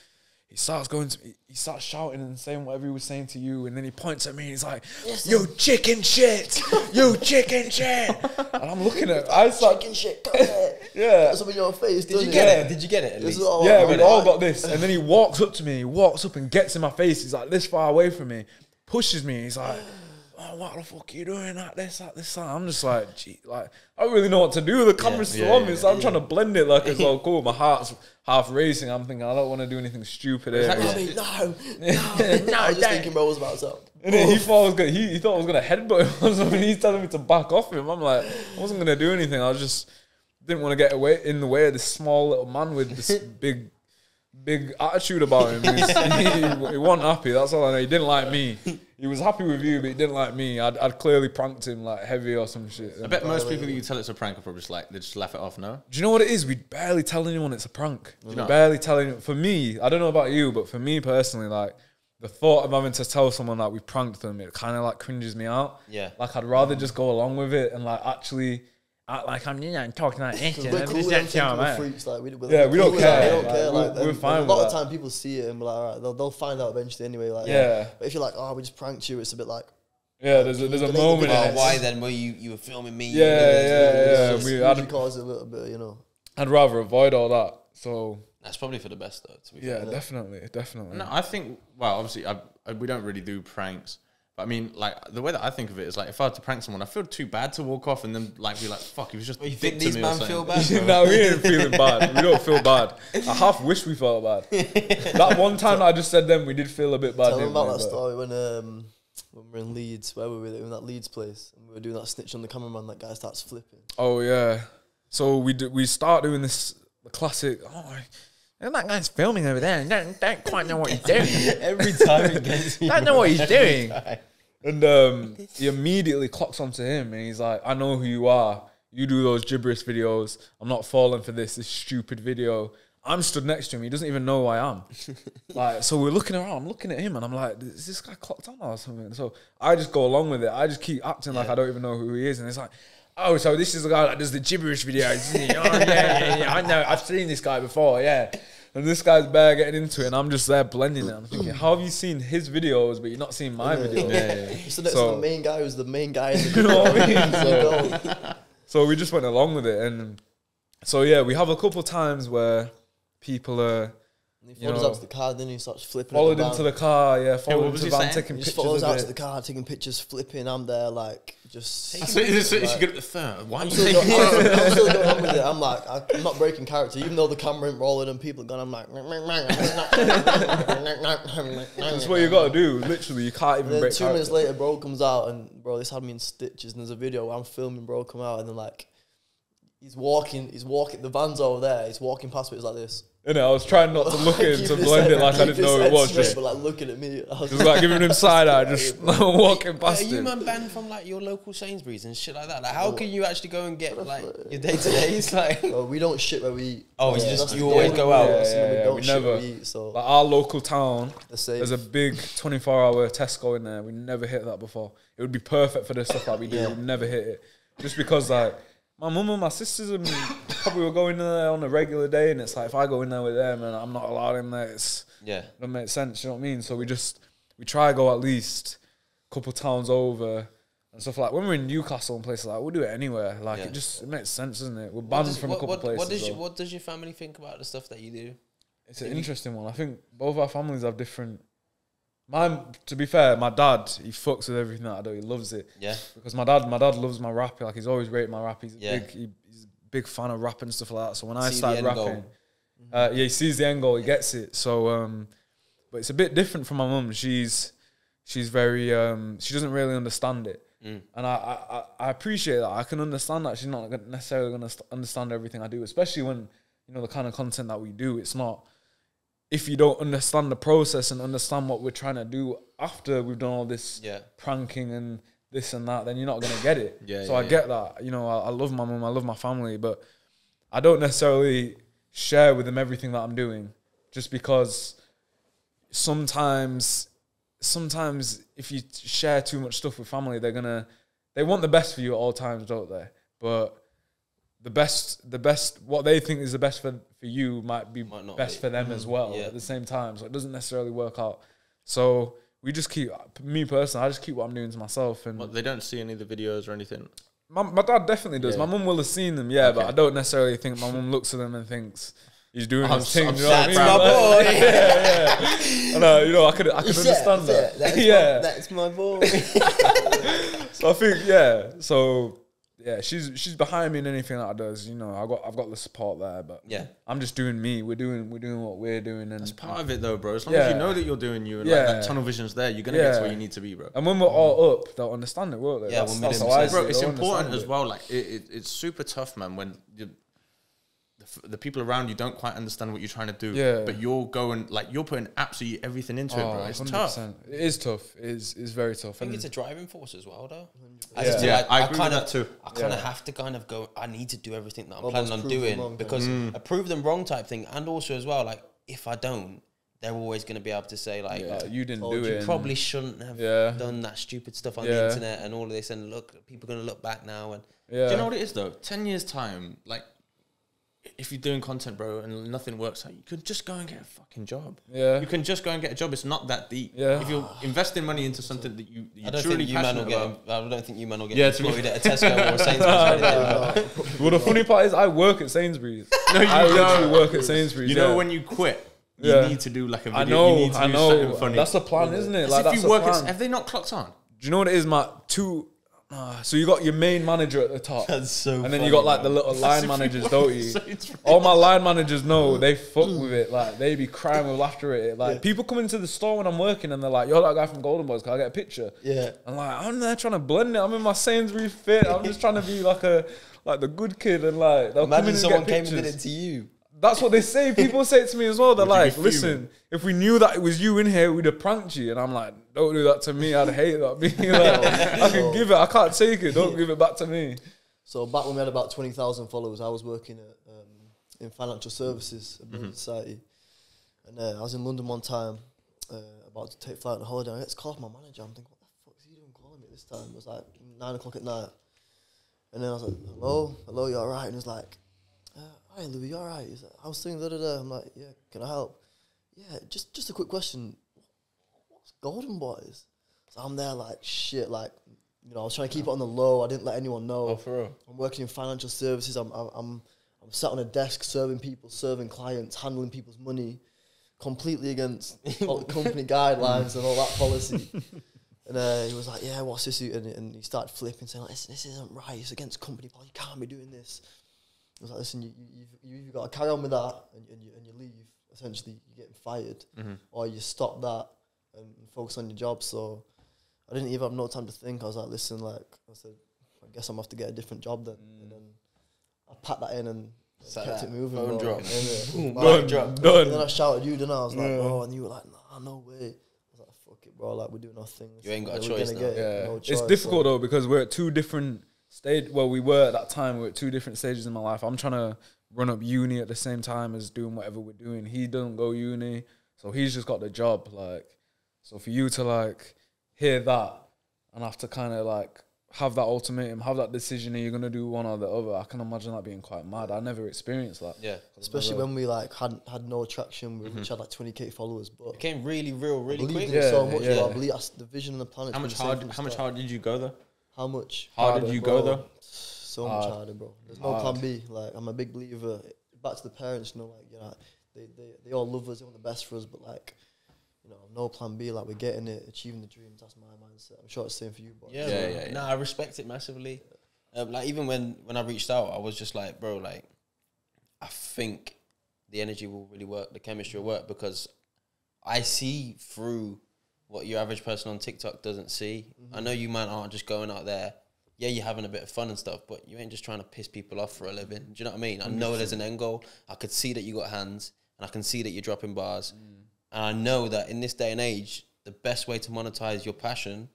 He starts going to, he starts shouting and saying whatever he was saying to you, and then he points at me and he's like, yes, "You chicken shit, you chicken shit." And I'm looking at, I start chicken shit. Come here. Yeah, that's something in your face. Did you get it? it? Did you get it? At least? All yeah, we all got this. And then he walks up to me, he walks up and gets in my face. He's like this far away from me, pushes me. He's like, "Oh, what the fuck are you doing like this, like this?" Like. I'm just like, gee, like I don't really know what to do. The camera's yeah, still on me, yeah, so I'm yeah. trying to blend it like it's all cool. My heart's half racing. I'm thinking I don't want to do anything stupid. Here, like, yeah. No, no, no. I was just thinking bro was about something. And then he thought I was gonna, he, he thought I was gonna headbutt him or something. He's telling me to back off him. I'm like, I wasn't gonna do anything. I was just didn't want to get away in the way of this small little man with this big. Big attitude about him. He, he, he wasn't happy. That's all I know. He didn't like me. He was happy with you, but he didn't like me. I'd, I'd clearly pranked him like heavy or some shit. I bet most people that you tell it's a prank are probably just like they just laugh it off. No, do you know what it is? We barely tell anyone it's a prank. We barely tell anyone. For me, I don't know about you, but for me personally, like the thought of having to tell someone that like, we pranked them, it kind of like cringes me out. Yeah, like I'd rather just go along with it and like actually. Act like I'm you know, talking like this. We're cool with them thinking we're freaks. Like, we, we're, yeah, we don't care. We don't care. Like, we're fine with that. A lot of time people see it and be like, all right, they'll, they'll find out eventually anyway. Like, yeah. yeah. But if you're like, oh, we just pranked you, it's a bit like... Yeah, there's a, there's a moment. Oh, why then were you, you were filming me? Yeah, yeah, yeah. We had cause a little bit, you know. I'd rather avoid all that, so... That's probably for the best, though, to be fair. Yeah, definitely, definitely. No, I think, well, obviously, I, I, we don't really do pranks. I mean, like, the way that I think of it is, like, if I had to prank someone, I feel too bad to walk off and then, like, be like, fuck, he was just well, you think these men feel bad? No, we didn't feel bad. We don't feel bad. I half wish we felt bad. That one time that I just said them, we did feel a bit bad. Tell them about we, that but... story when, um, when we were in Leeds, where were we? In that Leeds place. And we were doing that snitch on the cameraman, that guy starts flipping. Oh, yeah. So we, do, we start doing this classic, oh, And that guy's filming over there and don't, don't quite know what he's doing. Every time it gets me. Don't know what he's doing. Time. And um, he immediately clocks onto him and he's like, I know who you are. You do those gibberish videos. I'm not falling for this, this stupid video. I'm stood next to him. He doesn't even know who I am. Like, so we're looking around. I'm looking at him and I'm like, is this guy clocked on or something? So I just go along with it. I just keep acting yeah. like I don't even know who he is. And it's like, oh, so this is the guy that does the gibberish videos, isn't he? Oh, yeah, yeah, yeah. I know. I've seen this guy before, yeah. And this guy's bare getting into it, and I'm just there blending it. I'm thinking, how have you seen his videos, but you're not seeing my videos? Yeah, yeah, yeah. So that's so, the main guy who's the main guy. In the you know what I mean? So, so we just went along with it. And so, yeah, we have a couple times where people are... And he follows out to the car, then he starts flipping. Followed him to the car, yeah. Followed him to the van, taking pictures. He follows out to the car, taking pictures, flipping. I'm there, like, just. So is she good at the third? Why am you taking it? I'm still going on with it. I'm like, I'm not breaking character, even though the camera ain't rolling and people are gone. I'm like, that's what you got to do. Literally, you can't even break character. Two minutes later, bro comes out and bro, this had me in stitches. And there's a video where I'm filming, bro come out, and then like, he's walking, he's walking. The van's over there. He's walking past, but it's like this. You know, I was trying not to look at him to blend it like I didn't know it was. Just like looking at me, I was like giving him side eye, just walking past him. Are you man banned from like your local Sainsbury's and shit like that? Like, how can you actually go and get like your day to days? Like, we don't shit where we eat. Oh, you just you always go out. We don't shit where we eat. So like our local town, there's a big twenty-four hour Tesco in there. We never hit that before. It would be perfect for the stuff that we do. We'd never hit it, just because like. My mum and my sisters and probably will go in there on a regular day, and it's like if I go in there with them and I'm not allowed in there, it's yeah, it doesn't make sense. You know what I mean? So we just we try to go at least a couple towns over and stuff like. When we're in Newcastle and places like, we'll do it anywhere. Like yeah. it just it makes sense, doesn't it? We're banned does, from what, a couple what, places. What does, you, what does your family think about the stuff that you do? It's do an you? interesting one. I think both our families have different. My to be fair, my dad he fucks with everything that I do. He loves it. Yeah. Because my dad, my dad loves my rap. Like he's always rated my rap. He's a yeah. big, he, he's a big fan of rap and stuff like that. So when See I started rapping, uh, yeah, he sees the end goal. He yeah. gets it. So, um, but it's a bit different from my mum. She's, she's very, um, she doesn't really understand it. Mm. And I, I, I appreciate that. I can understand that she's not necessarily going to understand everything I do, especially when you know the kind of content that we do. It's not. If you don't understand the process and understand what we're trying to do after we've done all this yeah. pranking and this and that, then you're not going to get it. yeah, so yeah, I yeah. get that. You know, I, I love my mum, I love my family, but I don't necessarily share with them everything that I'm doing just because sometimes, sometimes if you share too much stuff with family, they're going to, they want the best for you at all times, don't they? But the best, the best, what they think is the best for for you might be might not best be. for them mm-hmm. as well yeah. at the same time. So it doesn't necessarily work out. So we just keep, me personally, I just keep what I'm doing to myself. And well, they don't see any of the videos or anything? My, my dad definitely does. Yeah. My mum will have seen them, yeah, okay. but I don't necessarily think my mum looks at them and thinks, he's doing I'm, his thing. You know what I mean? That's my boy. Like, yeah, yeah. I know, you know, I could, I could yeah, understand yeah, that. That's yeah. My, that's my boy. So I think, yeah, so... Yeah, she's she's behind me in anything that I does. You know, I got I've got the support there, but yeah, I'm just doing me. We're doing we're doing what we're doing, and that's part of it though, bro. As long yeah. as you know that you're doing you, and yeah. like that tunnel vision's there, you're gonna yeah. get to where you need to be, bro. And when we're all up, they'll understand it, won't they? Yeah, that's, that's how I bro. It's important as well. Like it, it, it's super tough, man. When you, the, the people around you don't quite understand what you're trying to do, yeah. but you're going like you're putting absolutely everything into oh, it, bro. It's one hundred percent. Tough. It is tough. It is is very tough. I think and it's a driving force as well, though. I just, yeah, yeah I, I, I kind of too. I kind of yeah. have to kind of go. I need to do everything that I'm well, planning on doing because mm. a prove them wrong type thing, and also as well, like if I don't, they're always going to be able to say like, yeah, you didn't oh, do you it. You probably shouldn't have yeah. done that stupid stuff on yeah. the internet and all of this. And look, people are going to look back now. And yeah. do you know what it is though? Ten years time, like. If you're doing content, bro, and nothing works out, you could just go and get a fucking job. Yeah. You can just go and get a job. It's not that deep. Yeah. If you're investing money into something that you, you're I don't truly think you passionate man will get, about. I don't think you man will get yeah, employed at a Tesco or a Sainsbury's. Well, the funny part is I work at Sainsbury's. No, you I literally work at Sainsbury's. You know yeah. when you quit, you yeah. need to do like a video. I know, you need to I do know. Something funny. That's the plan, isn't it? As like, if that's you work at, have they not clocked on? Do you know what it is, Matt? Two... Uh, so you got your main manager at the top. That's so And then funny, you got like the little line managers, don't you? All my line managers know they fuck with it. Like they be crying with laughter at it. Like yeah. people come into the store when I'm working and they're like, you're that guy from Golden Boyz, can I get a picture? Yeah. I'm like, I'm there trying to blend it. I'm in my Sainsbury's fit. I'm just trying to be like a like the good kid and like they'll Imagine come in and someone get came and did it to you. That's what they say. People say it to me as well. They're like, listen, if we knew that it was you in here, we'd have pranked you. And I'm like, don't do that to me. I'd hate that. Like, I can give it. I can't take it. Don't give it back to me. So back when we had about twenty thousand followers, I was working at, um, in financial services, a building mm-hmm. society. And uh, I was in London one time, uh, about to take flight on a holiday. I gets called my manager. I'm thinking, what the fuck is he doing calling me this time? It was like nine o'clock at night. And then I was like, hello, hello, you all right? And he was like, uh, hi, Louis, you all right? He's like, I was singing, da, da, da. I'm like, yeah, can I help? Yeah, just just a quick question. What's Golden Boyz? So I'm there like, shit, like, you know, I was trying to keep it on the low. I didn't let anyone know. Oh, for real? I'm working in financial services. I'm, I'm, I'm, I'm sat on a desk serving people, serving clients, handling people's money, completely against all the company guidelines and all that policy. And uh, he was like, yeah, what's this? And, and he started flipping, saying, like, this, this isn't right. It's against company policy. You can't be doing this. I was like, listen, you, you, you've got to carry on with that and, and, you, and you leave. Essentially, you're getting fired. Mm-hmm. Or you stop that and focus on your job. So I didn't even have no time to think. I was like, listen, like, I said, I guess I'm going to have to get a different job then. Mm. And then I packed that in and Sat kept that. it moving. Phone drop. Phone drop. Done. And then I shouted you, then I was like, yeah. oh, and you were like, nah, no way. It, bro, like we're doing our thing. You ain't got a choice now. It, yeah. no choice, it's difficult so. though because we're at two different stage. Well, we were at that time. We're at two different stages in my life. I'm trying to run up uni at the same time as doing whatever we're doing. He doesn't go uni, so he's just got the job. Like, so for you to like hear that and have to kind of like have that ultimatum, have that decision, are you gonna do one or the other? I can imagine that being quite mad. I never experienced that. Yeah, especially when we like had had no traction. We mm-hmm. each had like twenty K followers, but it became really real, really quick. Yeah, so much. Yeah. I believe that's the vision of the planet. How much hard? How much hard did you go though? How much? How did you go though? So hard. much harder, bro. There's no hard. plan B. Like I'm a big believer. Back to the parents, you know, like you know, they they they all love us. They want the best for us, but like. You know, no plan B, like we're getting it, achieving the dreams, that's my mindset. I'm sure it's the same for you, but yeah, yeah, yeah, yeah. No, I respect it massively. Yeah. Um, like even when, when I reached out, I was just like, bro, like, I think the energy will really work, the chemistry will work, because I see through what your average person on TikTok doesn't see. Mm-hmm. I know you, man, aren't just going out there. Yeah, you're having a bit of fun and stuff, but you ain't just trying to piss people off for a living. Do you know what I mean? I know there's an end goal. I could see that you got hands, and I can see that you're dropping bars. Mm. And I know that in this day and age, the best way to monetize your passion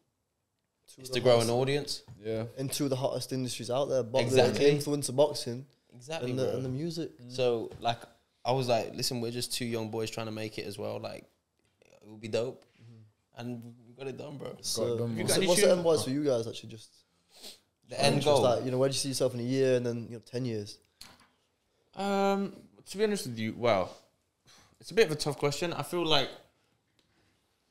to is to grow hottest, an audience. Yeah. Into the hottest industries out there. Boxing, exactly. Influencer boxing. Exactly, and the, and the music. Mm. So, like, I was like, listen, we're just two young boys trying to make it as well. Like, it would be dope. Mm-hmm. And we got it done, bro. So, got it done, so what's the end goals for you guys, actually? Just The end goal. Like, you know, where do you see yourself in a year and then, you know, ten years? Um, to be honest with you, well... It's a bit of a tough question. I feel like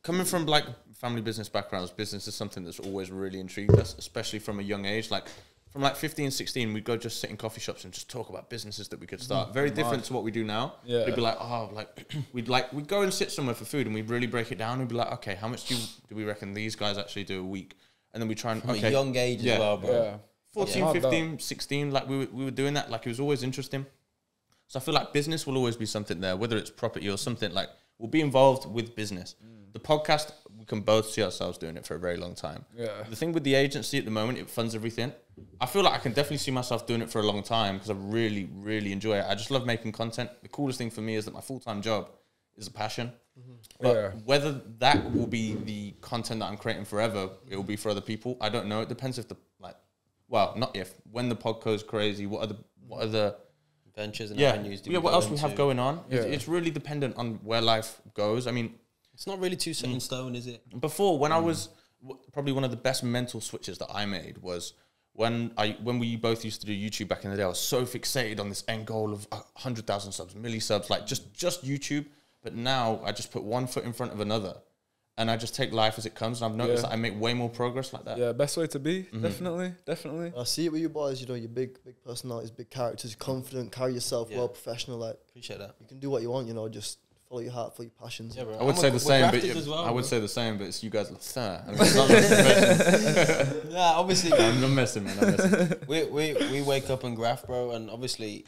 coming from like family business backgrounds, business is something that's always really intrigued us, especially from a young age. Like from like fifteen, sixteen, we'd go just sit in coffee shops and just talk about businesses that we could start. Very different to what we do now. Yeah. We'd be like, oh, like we'd like, we'd go and sit somewhere for food and we'd really break it down. We'd be like, okay, how much do, you, do we reckon these guys actually do a week? And then we try and- From okay, a young age yeah, as well, bro. Yeah. fourteen, fifteen, sixteen, like we were, we were doing that. Like it was always interesting. So I feel like business will always be something there, whether it's property or something, like we'll be involved with business. Mm. The podcast, we can both see ourselves doing it for a very long time. Yeah. The thing with the agency at the moment, it funds everything. I feel like I can definitely see myself doing it for a long time because I really, really enjoy it. I just love making content. The coolest thing for me is that my full-time job is a passion. Mm-hmm. But yeah. whether that will be the content that I'm creating forever, it will be for other people. I don't know. It depends if the, like, well, not if, when the pod goes crazy, what are the, what are the, ventures and yeah. avenues. Yeah, what else we have going on? Yeah. It's, it's really dependent on where life goes. I mean, it's not really too set in stone, is it? Before, when mm. I was w probably one of the best mental switches that I made was when I when we both used to do YouTube back in the day. I was so fixated on this end goal of a hundred thousand subs, milli subs, like just just YouTube. But now I just put one foot in front of another, and I just take life as it comes. And I've noticed yeah. that I make way more progress like that. Yeah, best way to be, mm-hmm. definitely, definitely. I see it with you boys. You know, your big, big personalities, big characters, confident, carry yourself yeah. well, professional. Like, appreciate that. You can do what you want. You know, just follow your heart, follow your passions. Yeah, bro. I would I'm say the same, but you, well, I would bro. say the same, but it's you guys. Like, sir, I mean, nah, obviously, I'm not messing, man. I'm messing. we we we wake up and graft, bro, and obviously.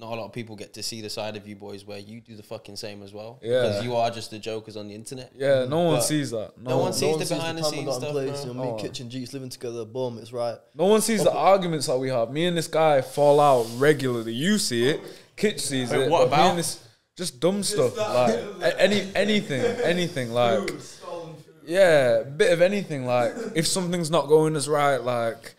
Not a lot of people get to see the side of you boys where you do the fucking same as well. Yeah. Because you are just the jokers on the internet. Yeah, no one but sees that. No, no one, one sees no one the behind sees the, the scenes stuff, place, you know, me, oh. Kitchen, Jeeks, living together, boom, it's right. No one sees oh. the arguments that we have. Me and this guy fall out regularly. You see it. Kitschy's. Wait, what about? This, just dumb stuff. Just like, any, anything, anything, like... Food, stolen food. Yeah, a bit of anything, like, if something's not going as right, like...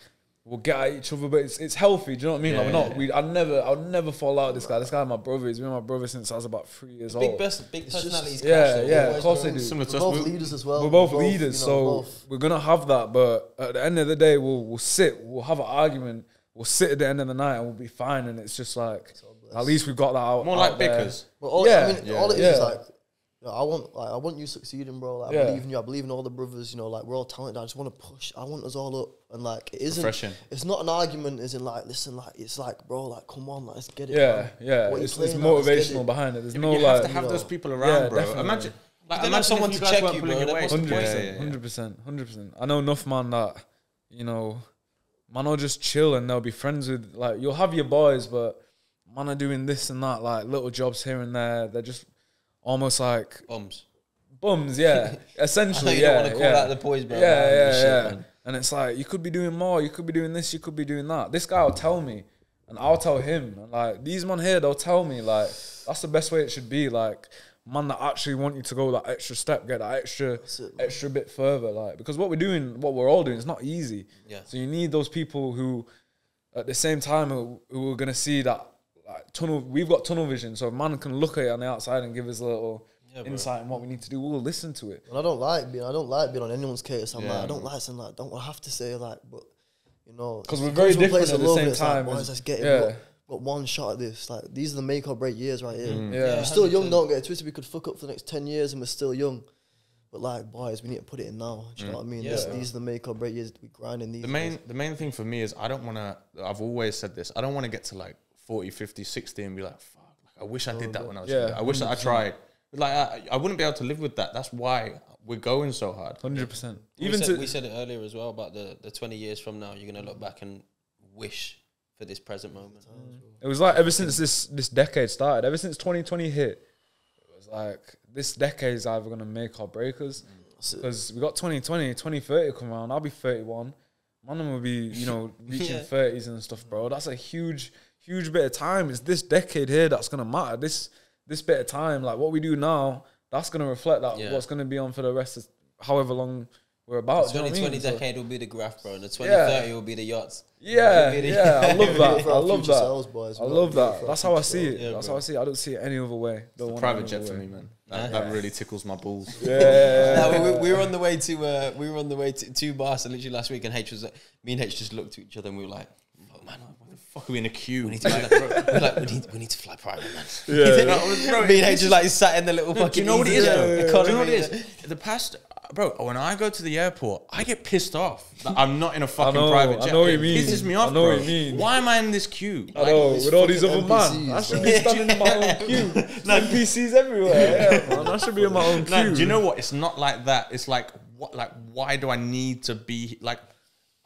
We'll get at each other, but it's, it's healthy. Do you know what I mean? Yeah, like, we're not, we, I never, I'll never fall out with this guy. This guy, my brother, he's been my brother since I was about three years big old. Best, big personalities. Yeah, yeah, of course they do. Similar to us. We're both leaders as well. We're both, we're both leaders, you know, so we're, both. we're gonna have that. But at the end of the day, we'll we'll sit, we'll have an argument, we'll sit at the end of the night, and we'll be fine. And it's just like, at least we've got that out. More out like bickers. Well, all, yeah, I mean, yeah, all it is yeah. is like, you know, I want, like, I want you succeeding, bro. Like, yeah. I believe in you. I believe in all the brothers. You know, like, we're all talented. I just want to push. I want us all up. And like, it isn't. Refreshing. It's not an argument. As in, like, listen, like, it's like, bro, like, come on, like, let's get it. Yeah, bro. yeah. What it's it's now, motivational it. behind it. There's yeah, no you like. You have to have you know, those people around, yeah, bro. Definitely. Imagine, like, imagine someone to check you, bro. Hundred percent, hundred percent. I know enough, man. That you know, man, will just chill and they'll be friends with. Like, you'll have your boys, but man are doing this and that, like little jobs here and there. They're just. Almost like bums, bums, yeah. Essentially, I you yeah. You don't want to call yeah. that the boys, bro. Yeah, man, yeah, yeah. Shit, and it's like, you could be doing more, you could be doing this, you could be doing that. This guy will tell me, and I'll tell him. And like these men here, they'll tell me. Like, that's the best way it should be. Like, man, that actually want you to go that extra step, get that extra, it, extra bit further. Like, because what we're doing, what we're all doing, is not easy. Yeah. So you need those people who, at the same time, who, who are gonna see that. Like tunnel, we've got tunnel vision, so a man can look at it on the outside and give us a little yeah, insight on what we need to do. We'll listen to it. And I don't like being, I don't like being on anyone's case. I'm yeah, like, I don't like saying like, don't I have to say like, but you know, because we're very different at the same time. Like, boys, let's get yeah. it. Got one shot at this. Like, these are the make or break years right here. Mm. Yeah, yeah, we're still young. Don't get it twisted. We could fuck up for the next ten years and we're still young. But like, boys, we need to put it in now. Do you mm. know what I mean? Yeah. This, these are the make or break years. We grinding these. The main, days. the main thing for me is I don't want to. I've always said this. I don't want to get to like. forty, fifty, sixty and be like, fuck, like, I wish I did that when I was yeah, younger. I wish that I tried. Like, I, I wouldn't be able to live with that. That's why we're going so hard. one hundred percent. Even we said, we said it earlier as well about the, the twenty years from now, you're going to look back and wish for this present moment. Mm. It was like ever since this, this decade started, ever since twenty twenty hit, it was like, this decade's either going to make or break us. Because mm. we got twenty twenty, twenty thirty come around, I'll be thirty-one. One of them will be, you know, reaching yeah. thirties and stuff, bro. That's a huge... huge bit of time. It's this decade here that's gonna matter. This this bit of time, like what we do now, that's gonna reflect that yeah. what's gonna be on for the rest of however long we're about. The twenty twenty I mean? decade so, will be the graph, bro, and the twenty thirty yeah. will be the yachts. Yeah, the yeah, I love that. I love that. Sales, boys, I love that. That's how I see it. Yeah, that's bro. how I see it. I don't see it any other way. Don't it's a private jet for me, man. That, yeah. that really tickles my balls. Yeah. No, we, we were on the way to uh, we were on the way to, to Barcelona literally last week, and H was like, me and H just looked to each other and we were like, oh, man. Fuck, are we in a queue? We need to, like, we're like, we need, we need to fly private, man. Yeah, yeah. Me and H just like sat in the little no, fucking. Do you know what it is? Yeah, yeah, yeah. Do you know what it is? The past, bro. When I go to the airport, I get pissed off. Like, I'm not in a fucking I know, private jet. I know what you mean. It pisses me off, I know bro. What you mean. Why am I in this queue? I like, know. With all these other man, I should be standing in my own queue. Like N P Cs everywhere. Yeah, man. I should be in my own queue. Nah, do you know what? It's not like that. It's like what? Like why do I need to be like?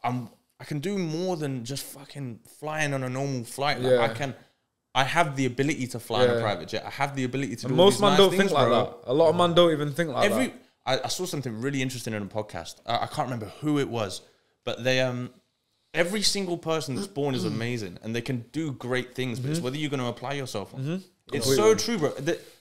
I'm. I can do more than just fucking flying on a normal flight. Like yeah. I can, I have the ability to fly yeah. in a private jet. I have the ability to. And do most men nice don't things, think like bro. that. A lot of men don't even think like Every, that. I, I saw something really interesting in a podcast. I, I can't remember who it was, but they um, every single person that's born is amazing and they can do great things. But mm-hmm. it's whether you're going to apply yourself. On. Mm-hmm. It's Completely. so true, bro.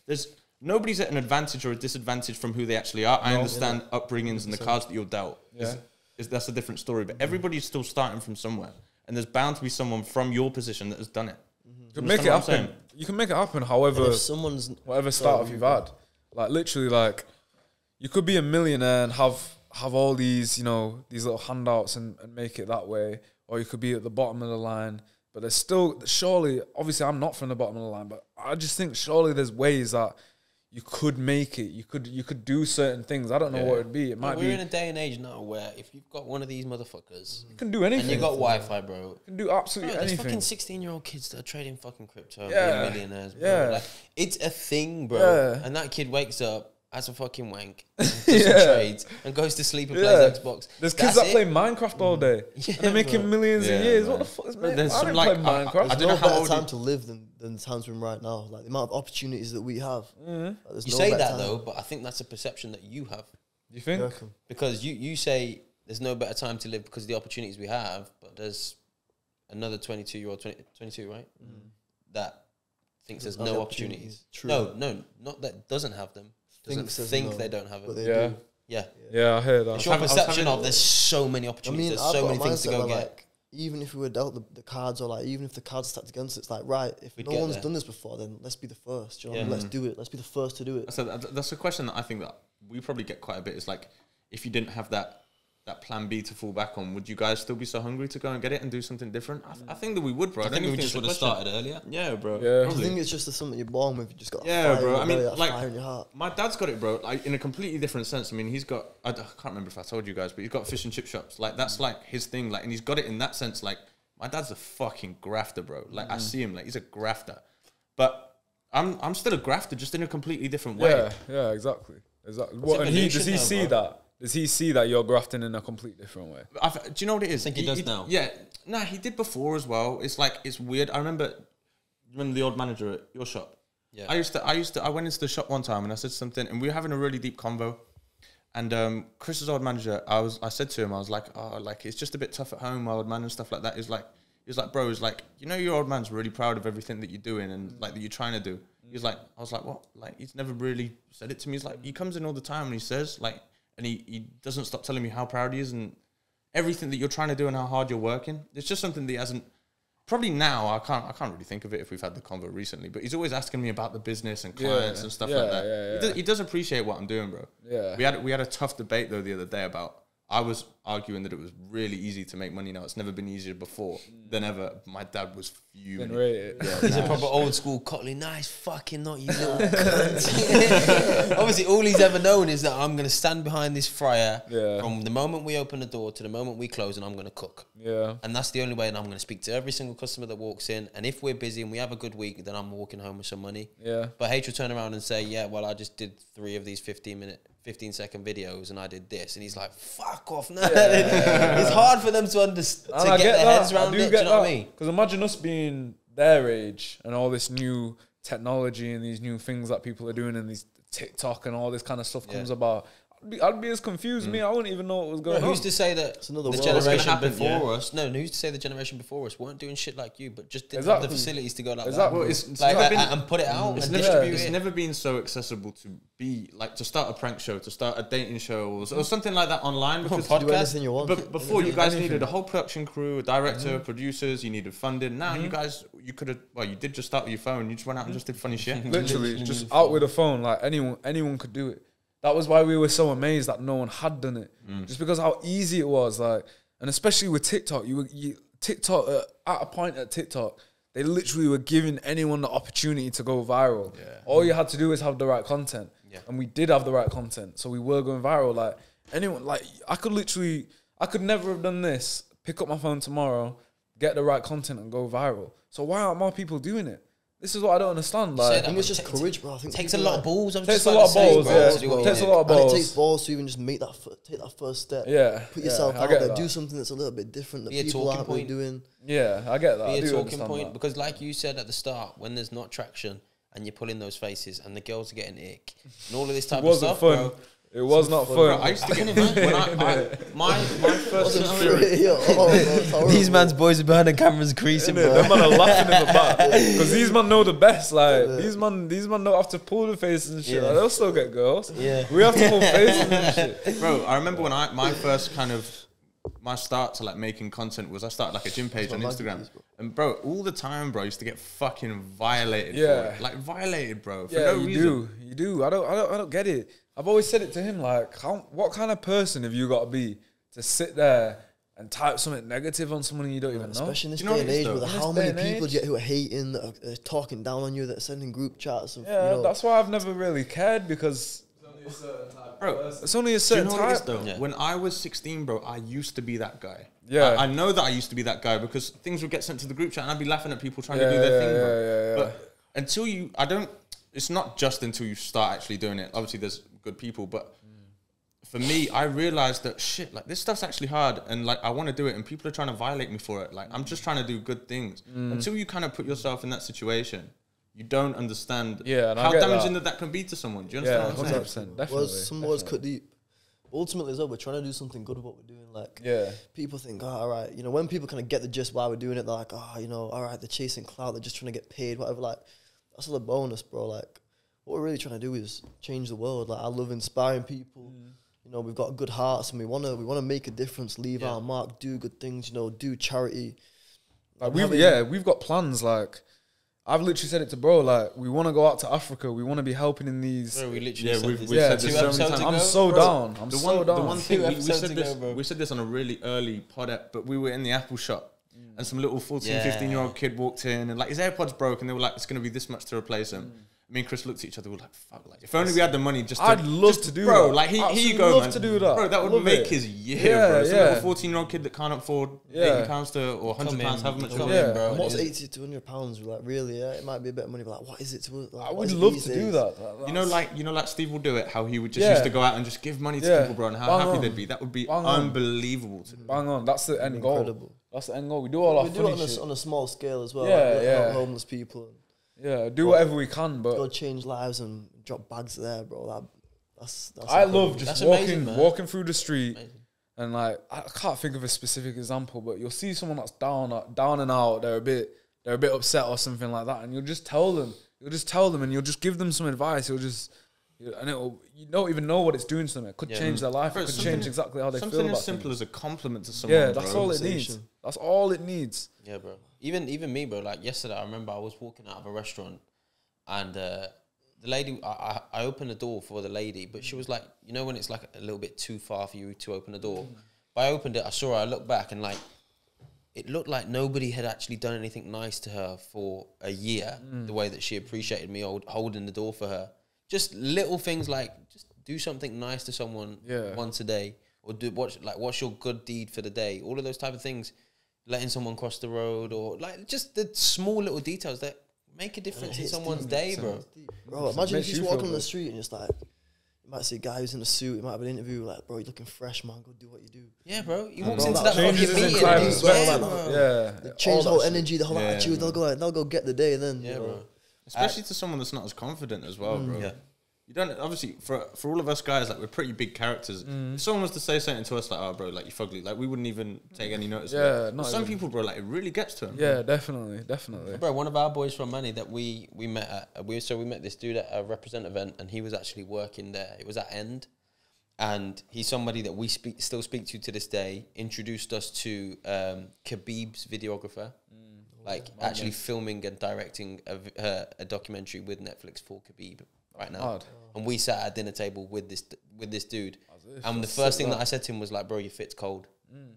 There's nobody's at an advantage or a disadvantage from who they actually are. No, I understand yeah. upbringings and the cards that you're dealt. Yeah. It's, Is, that's a different story, but everybody's still starting from somewhere, and there's bound to be someone from your position that has done it. Mm-hmm. You can make it happen. You can make it happen, however, if someone's whatever start off you've had. Like literally, like you could be a millionaire and have have all these, you know, these little handouts and, and make it that way, or you could be at the bottom of the line. But there's still surely, obviously, I'm not from the bottom of the line, but I just think surely there's ways that. You could make it. You could you could do certain things. I don't know yeah. what it would be. It might we're be. We're in a day and age now where if you've got one of these motherfuckers, you can do anything. And you got Wi-Fi, bro. You can do absolutely bro, anything. There's fucking sixteen-year-old kids that are trading fucking crypto, yeah. being millionaires, bro. Yeah. Like, it's a thing, bro. Yeah. And that kid wakes up, has a fucking wank, does yeah. trades, and goes to sleep and yeah. plays Xbox. There's That's kids that it. play Minecraft all day, yeah, and they're making bro. millions yeah, a year. What the fuck is man? There's I some like I, Minecraft. I don't know how old time to live than. Than the times we're in right now, like the amount of opportunities that we have. Mm. Like, you no say that time. though, but I think that's a perception that you have. You think? You because you you say there's no better time to live because of the opportunities we have, but there's another twenty-two year old, twenty-two, right? Mm. That thinks there's no opportunities. True. No, no, not that doesn't have them. Doesn't thinks think no, they don't have them. Yeah. Do. Yeah. Yeah, I hear that. It's your perception of there's so many opportunities. I mean, there's I've so many things to go get. Like, even if we were dealt the, the cards, or like even if the cards stacked against it, it's like, right, if We'd no one's there. done this before, then let's be the first. Do you know yeah. what I mean? Let's do it. Let's be the first to do it. So that's a question that I think that we probably get quite a bit. Is like, if you didn't have that that plan B to fall back on, would you guys still be so hungry to go and get it and do something different? I, th I think that we would, bro. I, I think, think we just would have started earlier. Yeah, bro. Yeah. I think it's just something you're born with. You just got yeah, bro. I mean, belly, like fire in your heart. My dad's got it, bro. Like in a completely different sense. I mean, he's got. I, I can't remember if I told you guys, but he's got fish and chip shops. Like that's mm. like his thing. Like, and he's got it in that sense. Like my dad's a fucking grafter, bro. Like mm. I see him. Like he's a grafter, but I'm I'm still a grafter, just in a completely different way. Yeah. Yeah. Exactly. Exactly. What, and he does he though, see bro? that? Does he see that you're grafting in a complete different way? I've, do you know what it is? I think he, he does he, now. Yeah. Nah, he did before as well. It's like, it's weird. I remember, remember the old manager at your shop? Yeah. I used to, I used to, I went into the shop one time and I said something and we were having a really deep convo. And um, Chris's old manager, I was, I said to him, I was like, oh, like, it's just a bit tough at home, my old man and stuff like that. He's like, he's like, bro, he's like, you know, your old man's really proud of everything that you're doing and mm. like that you're trying to do. Mm. He's like, I was like, what? Like, he's never really said it to me. He's like, he comes in all the time and he says like, and he, he doesn't stop telling me how proud he is and everything that you're trying to do and how hard you're working. It's just something that he hasn't, probably now, I can't I can't really think of it if we've had the convo recently, but he's always asking me about the business and clients yeah, and stuff yeah, like that. Yeah, yeah. He, does, he does appreciate what I'm doing, bro. Yeah. We had, we had a tough debate, though, the other day about, I was arguing that it was really easy to make money now. It's never been easier before than ever. My dad was fuming. Yeah, he's a proper old school Cotley. Nice fucking not you little cunt. Obviously, all he's ever known is that I'm going to stand behind this fryer yeah. from the moment we open the door to the moment we close, and I'm going to cook. Yeah. And that's the only way, and I'm going to speak to every single customer that walks in. And if we're busy and we have a good week, then I'm walking home with some money. Yeah. But H will turn around and say, yeah, well, I just did three of these fifteen minute fifteen second videos and I did this, and he's like, fuck off now. Yeah. It's hard for them to understand, to get, get their that. heads around do it, do you know that. what I mean? Because imagine us being their age and all this new technology and these new things that people are doing and these TikTok and all this kind of stuff yeah. comes about. I'd be, I'd be as confused mm. me, I wouldn't even know what was going yeah, on. Who's to say that it's another the world. generation happen, before yeah. us, no, who's to say the generation before us weren't doing shit like you, but just didn't exactly. have the facilities to go like exactly. that it's, it's like, been, and put it out it's and never, distribute It's it. never been so accessible to be, like to start a prank show, to start a dating show or, or something like that online. Because podcast, do anything you want. But before you guys anything. needed a whole production crew, a director, mm. producers, you needed funding. Now mm. you guys, you could have, well you did just start with your phone, you just went out and just did funny shit. Literally, just out with a phone, like anyone, anyone could do it. That was why we were so amazed that no one had done it. Mm. Just because how easy it was. like, And especially with TikTok, you were you, TikTok uh, at a point at TikTok, they literally were giving anyone the opportunity to go viral. Yeah. All you had to do is have the right content. Yeah. And we did have the right content. So we were going viral. Like anyone, like I could literally, I could never have done this, pick up my phone tomorrow, get the right content and go viral. So why aren't more people doing it? This is what I don't understand. Like, I think it's just courage, bro. I think it takes a lot of balls. It takes a lot of balls, yeah. It takes a lot of balls. It takes balls to even just make that take that first step. Yeah. Put yourself out there. Do something that's a little bit different that people aren't doing. Yeah, I get that. Be a talking point, because like you said at the start, when there's not traction and you're pulling those faces and the girls are getting ick and all of this type of stuff, bro. It was not fun. Bro, I used to get it, man. When I, I, my, my first experience. These man's boys are behind the cameras creasing, bro. Them man are laughing in the back. Because these man know the best. Like, yeah. these man these man know how to pull the faces and shit. Yeah. Like, they'll still get girls. Yeah. We have to pull faces and shit. Bro, I remember when I, my first kind of, my start to like making content was I started like a gym page on Instagram. Is, bro. And bro, all the time, bro, I used to get fucking violated. Yeah. For it. Like, violated, bro. For yeah, no you reason. do. You do. I don't, I don't, I don't get it. I've always said it to him, like, how, what kind of person have you got to be to sit there and type something negative on someone you don't even know? Especially in this day and age, with how many people you get who are hating, that are, are talking down on you, that are sending group chats. Of, yeah, you know, that's why I've never really cared, because it's only a certain type. Bro, it's only a certain type. Do you know what it is, though? Yeah. When I was sixteen, bro, I used to be that guy. Yeah, I, I know that I used to be that guy, because things would get sent to the group chat and I'd be laughing at people trying yeah, to do their yeah, thing. Yeah, bro. Yeah, yeah. But until you, I don't. It's not just until you start actually doing it. Obviously, there's good people, but mm. for me, I realized that shit, like this stuff's actually hard, and like I want to do it, and people are trying to violate me for it. Like I'm just trying to do good things. Mm. Until you kind of put yourself in that situation, you don't understand yeah, how damaging that. that that can be to someone. Do you understand? Yeah, what I'm saying? one hundred percent. Well, some words cut deep. Ultimately, as well, we're trying to do something good with what we're doing. Like, yeah. people think, oh, all right, you know, when people kind of get the gist why we're doing it, they're like, oh, you know, all right, they're chasing clout, they're just trying to get paid, whatever. Like. that's all a bonus, bro. Like, what we're really trying to do is change the world. Like, I love inspiring people. Mm. You know, we've got good hearts, and we wanna we wanna make a difference, leave yeah. our mark, do good things. You know, do charity. Like, we've, yeah, we've got plans. Like, I've literally said it to bro. Like, we want to go out to Africa. We want to be helping in these. Bro, we literally yeah, said we've, this. We've yeah, said this so many times. I'm so bro, down. I'm the so one, down. The one thing we, we said this. Go, we said this on a really early pod app, but we were in the Apple shop, mm. and some little fourteen, fifteen-year-old kid walked in, and like his AirPods broke, and they were like, "It's gonna be this much to replace them." Mm. Me and Chris looked at each other. We were like, "Fuck! Like, if only we had the money, just to, I'd love just to do, bro. That. Like, he, here you go, love man. To do that, bro. That would love make it. His year, yeah, bro. It's yeah. a little fourteen-year-old kid that can't afford yeah. eighty pounds to or hundred pounds, however much come in, bro. And what's eighty to hundred pounds? Like, really? Yeah, it might be a bit of money, but like, what is it to? Like, I would love to days? do that. Like, you know, like you know, like Steve will do it. How he would just yeah. used to go out and just give money to yeah. people, bro, and how Bang happy on. They'd be. That would be Bang unbelievable. To do. Bang on, that's the end goal. That's the end goal. We do all our we do it on a small scale as well. Yeah, yeah, homeless people. Yeah, do whatever we can, but go change lives and drop bags there, bro. That, that's, that's I love just that's walking, amazing, walking through the street, amazing. And like I can't think of a specific example, but you'll see someone that's down, like, down and out. They're a bit, they're a bit upset or something like that, and you'll just tell them, you'll just tell them, and you'll just give them some advice. You'll just, you'll, and it'll, you don't even know what it's doing to them. It could yeah. change their life. Bro, it could change exactly how they feel about things. Something as simple as a compliment to someone. Yeah, that's all it needs. That's all it needs. Yeah, bro. Even even me, bro, like yesterday, I remember I was walking out of a restaurant and uh, the lady, I, I opened the door for the lady, but she was like, you know when it's like a little bit too far for you to open the door? But I opened it, I saw her, I looked back and like, it looked like nobody had actually done anything nice to her for a year, mm. the way that she appreciated me holding the door for her. Just little things like, just do something nice to someone yeah. once a day, or do what's, like, what's your good deed for the day? All of those type of things. Letting someone cross the road, or like just the small little details that make a difference in someone's deep, day, bro. Bro, imagine if you just walk on the street and just like, you might see a guy who's in a suit, it might have an interview, like, bro, you're looking fresh, man, go do what you do. Yeah, bro. He walks into that fucking meeting and he's like, yeah. They change the whole energy, the whole attitude, they'll go they'll go get the day then. Yeah, bro. Especially to someone that's not as confident as well, bro. Yeah. You don't, obviously, for for all of us guys, like, we're pretty big characters. Mm. If someone was to say something to us, like, oh, bro, like, you're fugly, like, we wouldn't even take any notice. Yeah, not some people, bro, like, it really gets to them. Yeah, bro. definitely, definitely. Bro, one of our boys from Manny that we, we met at, we, so we met this dude at a Represent event, and he was actually working there. It was at End, and he's somebody that we speak still speak to to this day, introduced us to um, Khabib's videographer, mm. like, yeah, actually man. filming and directing a, uh, a documentary with Netflix for Khabib. Right now, Odd. and we sat at a dinner table with this with this dude, and the first thing that I said to him was like, "Bro, your fit's cold." Mm.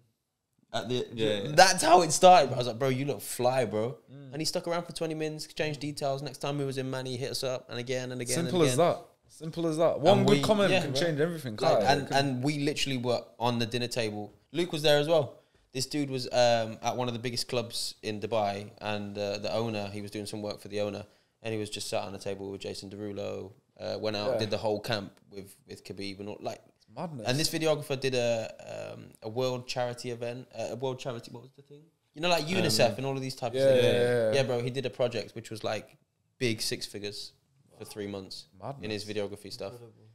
At the yeah, yeah. That's how it started. I was like, "Bro, you look fly, bro," mm. and he stuck around for twenty minutes, exchanged details. Next time he was in Manny, he hit us up, and again and again. Simple and again. as that. Simple as that. One and good we, comment yeah, can bro. change everything. Like, and and we literally were on the dinner table. Luke was there as well. This dude was um, at one of the biggest clubs in Dubai, and uh, the owner, he was doing some work for the owner. And he was just sat on a table with Jason Derulo. Uh, went out, yeah. did the whole camp with with Khabib and all. Like, it's madness. And this videographer did a um, a world charity event, uh, a world charity. What was the thing? You know, like UNICEF um, and all of these types yeah, of things. Yeah, yeah, yeah. yeah, bro. He did a project which was like big six figures wow. for three months madness. in his videography stuff. Incredible.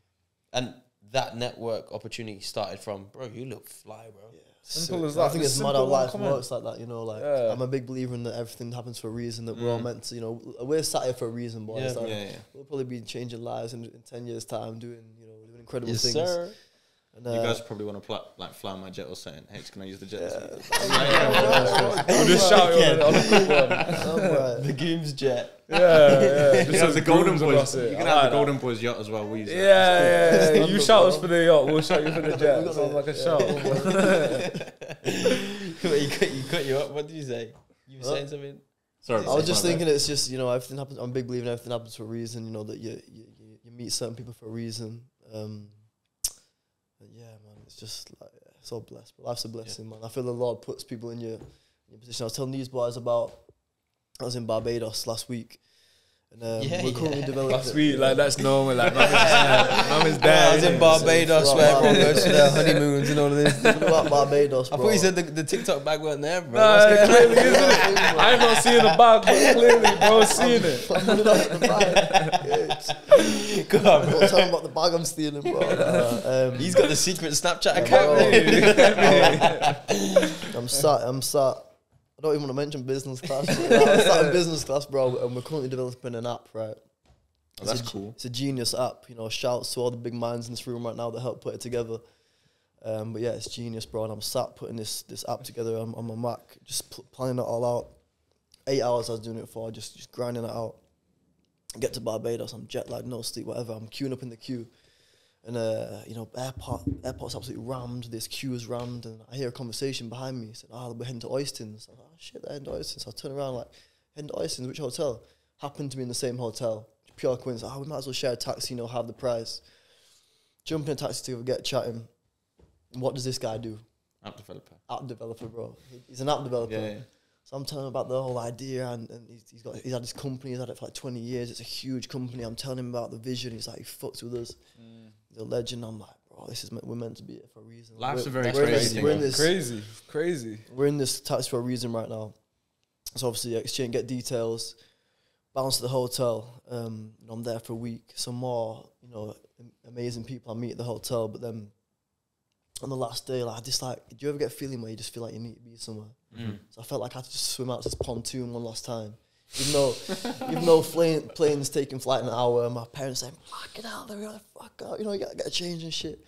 And that network opportunity started from, bro, you look fly, bro. Yeah. Simple so, as that. I think it's mad how life works like that, you know. Like, yeah. I'm a big believer in that everything happens for a reason, that mm. we're all meant to, you know, we're sat here for a reason, boys. Yeah. Like, yeah, yeah. We'll probably be changing lives in, in ten years' time, doing, you know, doing incredible yes, things. Sir. And, uh, you guys probably want to pl like fly my jet or something. Hey, can I use the jet? Yeah. I'll just shout you on the cool one. The Gooms jet. Yeah, yeah. Just have the Golden Boyz. You can have the Golden Boyz yacht as well. We use yeah, yeah, yeah, yeah. You shout us for the yacht. We'll shout you for the jet. Sounds like a shout. Wait, you cut, you cut you up. What did you say? You were saying something. Sorry, I was just thinking it's just, you know, everything happens. I'm a big believer in everything happens for a reason. You know that you you you meet certain people for a reason. Um. Yeah, man, it's just like, yeah, it's all blessed. But life's a blessing, yeah. man. I feel the Lord puts people in your, in your position. I was telling these boys about, I was in Barbados last week. And um, yeah, we're currently yeah. developing. Last week, like, that's normal. Like, mum is there. Mum is there. I was in Barbados, where everyone goes to their honeymoons and all of this. About Barbados, bro. I thought you said the, the TikTok bag weren't there, bro. Nah, yeah, clearly, isn't it? I'm not seeing the bag, but clearly, bro, seeing it. I'm not the bag. Come on, bro. Don't tell him about the bag I'm stealing, bro. Uh, um, He's got the secret Snapchat account. Yeah, I'm sat, I'm sat. I don't even want to mention business class. I started business class, bro, and we're currently developing an app, right? Oh, that's cool. It's a genius app, you know. Shouts to all the big minds in this room right now that helped put it together. Um, but yeah, it's genius, bro. And I'm sat putting this this app together on, on my Mac, just pl planning it all out. Eight hours I was doing it for, just just grinding it out. I get to Barbados, I'm jet lagged, no sleep, whatever. I'm queuing up in the queue, and uh, you know, airport airport's absolutely rammed. This queue is rammed, and I hear a conversation behind me. He said, "Ah, oh, we're heading to Oystens." I'm like, "Oh shit, they're heading to Oystens." So I turn around like, "Heading to Oystens? Which hotel?" Happened to be in the same hotel. Pure coincidence. Oh, we might as well share a taxi, you know, half the price. Jump in a taxi together, get chatting. What does this guy do? App developer. App developer, bro. He's an app developer. Yeah, yeah. So I'm telling him about the whole idea, and, and he's, he's got he's had his company. He's had it for like twenty years. It's a huge company. I'm telling him about the vision. He's like, he fucks with us. Mm. He's a legend. I'm like, bro, this is me we're meant to be here for a reason. Life's we're, a very crazy, we're in this, crazy, crazy. We're in this taxi for a reason right now. So obviously, exchange, get details. Bounce to the hotel. Um, you know, I'm there for a week. Some more, you know, amazing people I meet at the hotel. But then on the last day, like, I just like, do you ever get a feeling where you just feel like you need to be somewhere? Mm. So I felt like I had to just swim out to this pontoon one last time. Even though, even though plane, planes taking flight in an hour, my parents saying, "Fuck it out, they're gonna fuck out." You know, you gotta get a change and shit.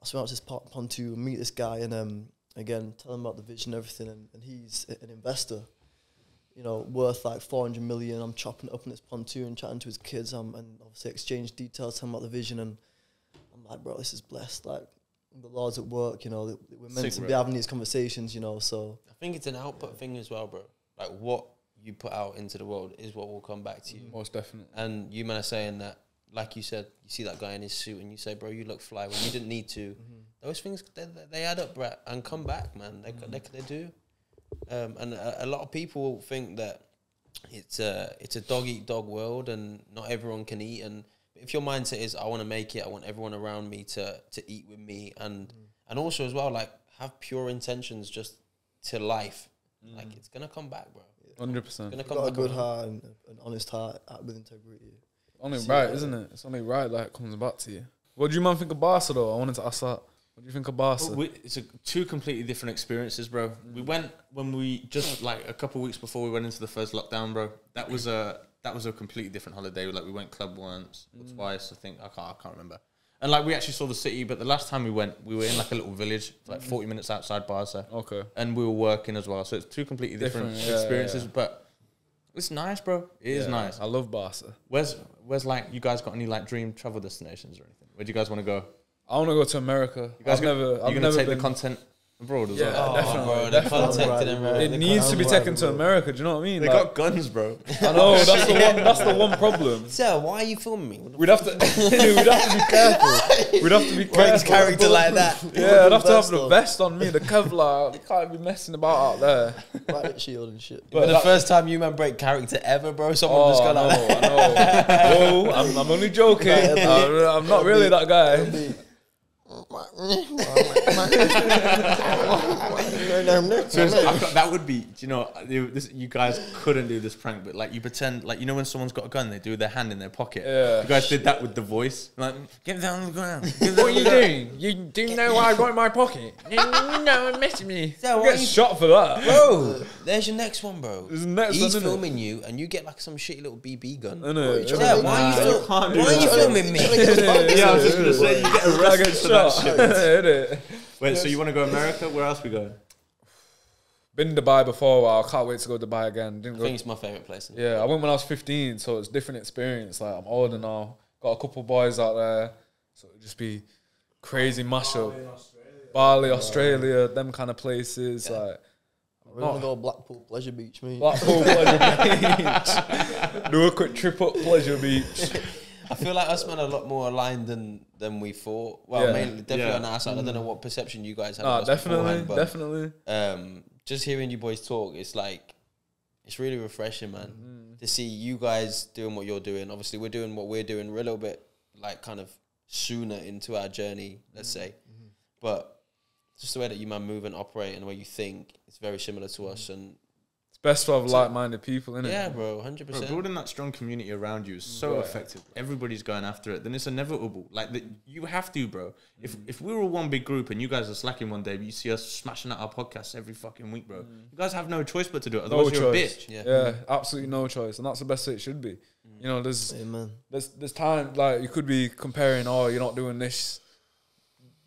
I swim out to this pontoon, meet this guy, and um, again, tell him about the vision and everything. And, and he's an investor, you know, worth like four hundred million. I'm chopping it up in this pontoon, chatting to his kids, um, and obviously exchange details, telling about the vision, and I'm like, bro, this is blessed. Like, the Lord's at work, you know, that we're meant Super to be having these conversations, you know, so. I think it's an output yeah. thing as well, bro. Like, what you put out into the world is what will come back to you. Most definitely. And you, man, are saying that, like you said, you see that guy in his suit and you say, bro, you look fly when you didn't need to. Mm-hmm. Those things, they, they add up, bro, and come back, man. They, mm-hmm. they, they do. Um, and a, a lot of people think that it's a, it's a dog-eat-dog world and not everyone can eat. And if your mindset is, I want to make it, I want everyone around me to, to eat with me. And, mm. and also as well, like, have pure intentions just to life. Mm. Like, it's going to come back, bro. one hundred percent. It's gonna come got back a good heart and an honest heart with integrity. Only See right, it, isn't it? It's only right that it comes back to you. What do you man think of Barca, though? I wanted to ask that. What do you think of Barca? We, it's a, two completely different experiences, bro. We went when we just like a couple of weeks before we went into the first lockdown, bro. That was a that was a completely different holiday. Like we went club once or mm. twice, I think. I can't I can't remember. And like we actually saw the city, but the last time we went, we were in like a little village, like forty minutes outside Barca. Okay. And we were working as well, so it's two completely different, different yeah, experiences. Yeah. But it's nice, bro. It yeah, is nice. I love Barca. Where's where's like you guys got any like dream travel destinations or anything? Where do you guys want to go? I want to go to America. You guys I've gonna, never, I've you're going to take been... the content abroad as yeah, well? Yeah, oh, definitely. Bro, definitely. Right, it needs to be taken right, to America, do you know what I mean? They like, got guns, bro. I know, that's, the one, that's the one problem. Sir, why are you filming me? We'd have to, dude, we'd have to be careful. We'd have to be careful. Right, character like that. Yeah, I'd have to have the vest on me, the Kevlar. You can't be messing about out there. Right shield and shit. But, but the first time you man break character ever, bro, someone oh, just got out. I know, I know. Whoa, I'm, I'm only joking. I'm not really that guy. Seriously, I've got, that would be, you know, this, you guys couldn't do this prank, but like you pretend, like you know when someone's got a gun, they do their hand in their pocket. Yeah. You guys Shit. did that with the voice. Like, get down on the ground. What are you doing? You do get know what I got in my pocket? No, no, I'm messing me. So, you get shot for that, bro. There's your next one, bro. Next He's one, filming it? you, and you get like some shitty little B B gun. I know. Bro, yeah, why are you, why are you filming me? Yeah, I was just gonna say, you get arrested for that shit. Wait, yes. So you want to go America? Where else we going? Been to Dubai before. Well, I can't wait to go to Dubai again. Didn't I go think it's my favourite place. Yeah, Dubai. I went when I was fifteen, so it's a different experience. Like I'm older now. Got a couple boys out there. So it'd just be crazy mashup. Bali, Australia, Bali, Australia yeah. them kind of places. Yeah. Like we want to go to Blackpool Pleasure Beach, mate. Blackpool Pleasure Beach. Do a quick trip up Pleasure Beach. I feel like us men are a lot more aligned than than we thought. Well, yeah. mainly definitely yeah. on our side. I don't know what perception you guys have. Nah, definitely, but, definitely. Um, just hearing you boys talk, it's like it's really refreshing, man. Mm. To see you guys doing what you're doing. Obviously, we're doing what we're doing. We're a little bit like kind of sooner into our journey, let's say. Mm-hmm. But just the way that you man move and operate and the way you think, it's very similar to mm-hmm. us, and It's best to have like-minded people, innit? Yeah, bro, one hundred percent. Bro, building that strong community around you is so bro. effective. Bro. Everybody's going after it. Then it's inevitable. Like, the, you have to, bro. Mm-hmm. If if we were one big group and you guys are slacking one day, but you see us smashing out our podcasts every fucking week, bro, mm-hmm. you guys have no choice but to do it. Otherwise, no you're choice. a bitch. Yeah. yeah, absolutely no choice. And that's the best way it should be. Mm-hmm. You know, there's, Amen. there's, there's time, like, you could be comparing, oh, you're not doing this.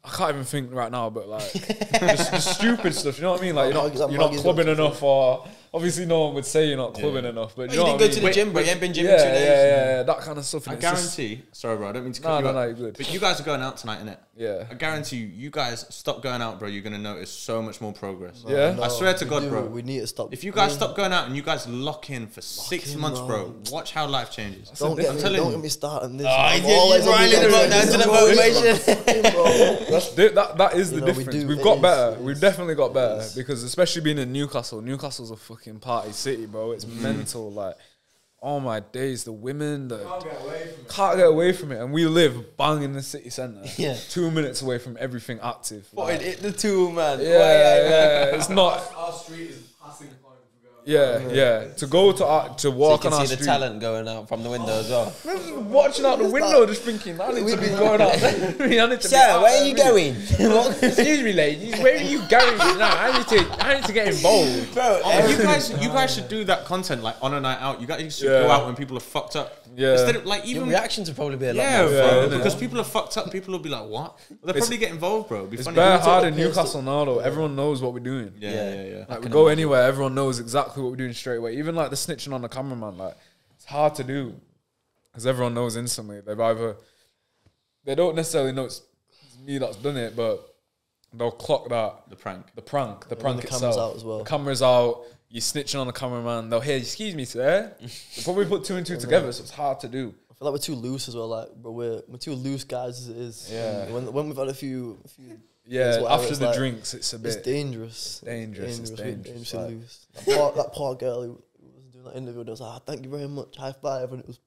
I can't even think right now, but like just, just stupid stuff. You know what I mean? Like you're not, you're not clubbing enough, or obviously no one would say you're not clubbing yeah. enough. But oh, you, you know didn't go I mean? to the gym, but you haven't been gymming yeah, two days. Yeah, yeah, yeah, that kind of stuff. And I guarantee. Just, sorry, bro, I don't mean to. No, cut you no, up, no, you're good. But you guys are going out tonight, innit? Yeah. I guarantee you, you guys stop going out, bro. You're gonna notice so much more progress. No, yeah. No, I swear to God, do, bro. We need to stop. If you guys stop going out and you guys lock in for lock six in, months, bro, watch how life changes. Don't get me, don't get me starting this. I'm always riding the road down to the motivation. That's, that, that is the know, difference. We do, We've got is, better. We've definitely got better because especially being in Newcastle, Newcastle's a fucking party city, bro. It's mm. mental. Like, oh my days, the women that can't get away from it. Can't get away from it. And we live bang in the city centre. Yeah. Two minutes away from everything active. What, like, it, the two, man. Yeah, yeah, yeah. It's not... Our street is passing point. Yeah, yeah. To go to our, to walk so you can on our see the street. Talent going out from the window as well. Watching out the window, just thinking, I need to be going out. Sir, where are you going? Excuse me, ladies, where are you going? No, I need to, I need to get involved. Bro, oh, you guys, you guys should do that content like on a night out. You guys should yeah. go out when people are fucked up. Yeah. Instead of like even your reactions would probably be a lot yeah, more fun, yeah, because people are fucked up. People will be like, what? They'll probably get involved, bro. It'd be it's funny. Bare hard in Newcastle now, though. Everyone knows what we're doing. Yeah, yeah, yeah. Like we go anywhere, everyone knows exactly what we're doing straight away. Even like the snitching on the cameraman, like it's hard to do because everyone knows instantly. They've either they don't necessarily know it's me that's done it, but they'll clock that the prank, the prank, the and prank the itself. Camera's out as well. The camera's out. You're snitching on the cameraman. They'll hear, "Excuse me, sir." They probably put two and two together, so it's hard to do. I feel like we're too loose as well. Like, but we're we're too loose guys as it is. Yeah. When when we've had a few. A few Yeah, after the like, drinks, it's a bit... It's dangerous. It's dangerous, it's dangerous. It's dangerous. dangerous. Like, that, poor, that poor girl who was doing that interview, I was like, oh, thank you very much, high five, and it was...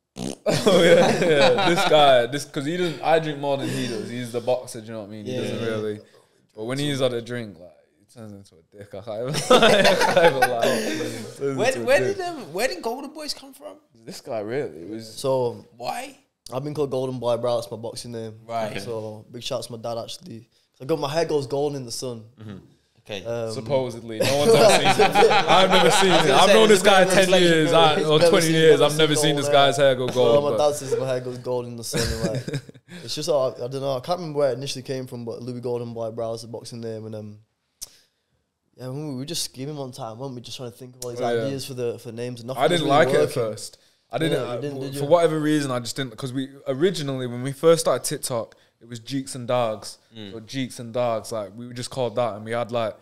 oh, yeah, yeah. This guy, this because he doesn't... I drink more than he does. He's the boxer, do you know what I mean? Yeah, he doesn't yeah, really... Yeah. But when he's had a drink, like, he turns into a dick. I can't even lie. Where did um, where did Golden Boyz come from? This guy, really. It was so... Why? I've been called Golden Boy, bro. That's my boxing name. Right. So, big shout out to my dad, actually. I got my hair goes golden in the sun. Mm-hmm. Okay. Um, supposedly. No one's ever seen it. I've never seen it. I've known this guy ten years I, or twenty years. I've never seen this guy's hair go gold. Well, my dad says my hair goes golden in the sun. And like, it's just, I, I don't know. I can't remember where it initially came from, but Louis Golden Boy Brow is the boxing name. And um, yeah, we were just scheming one time, weren't we? Just trying to think of all these oh, ideas yeah. for the for names. And nothing I didn't really like working. it at first. I didn't. Yeah, I, didn't did for whatever reason, I just didn't. Because we originally, when we first started TikTok, it was Jeeks and Dogs, mm. or Jeeks and Dogs. Like we were just called that, and we had like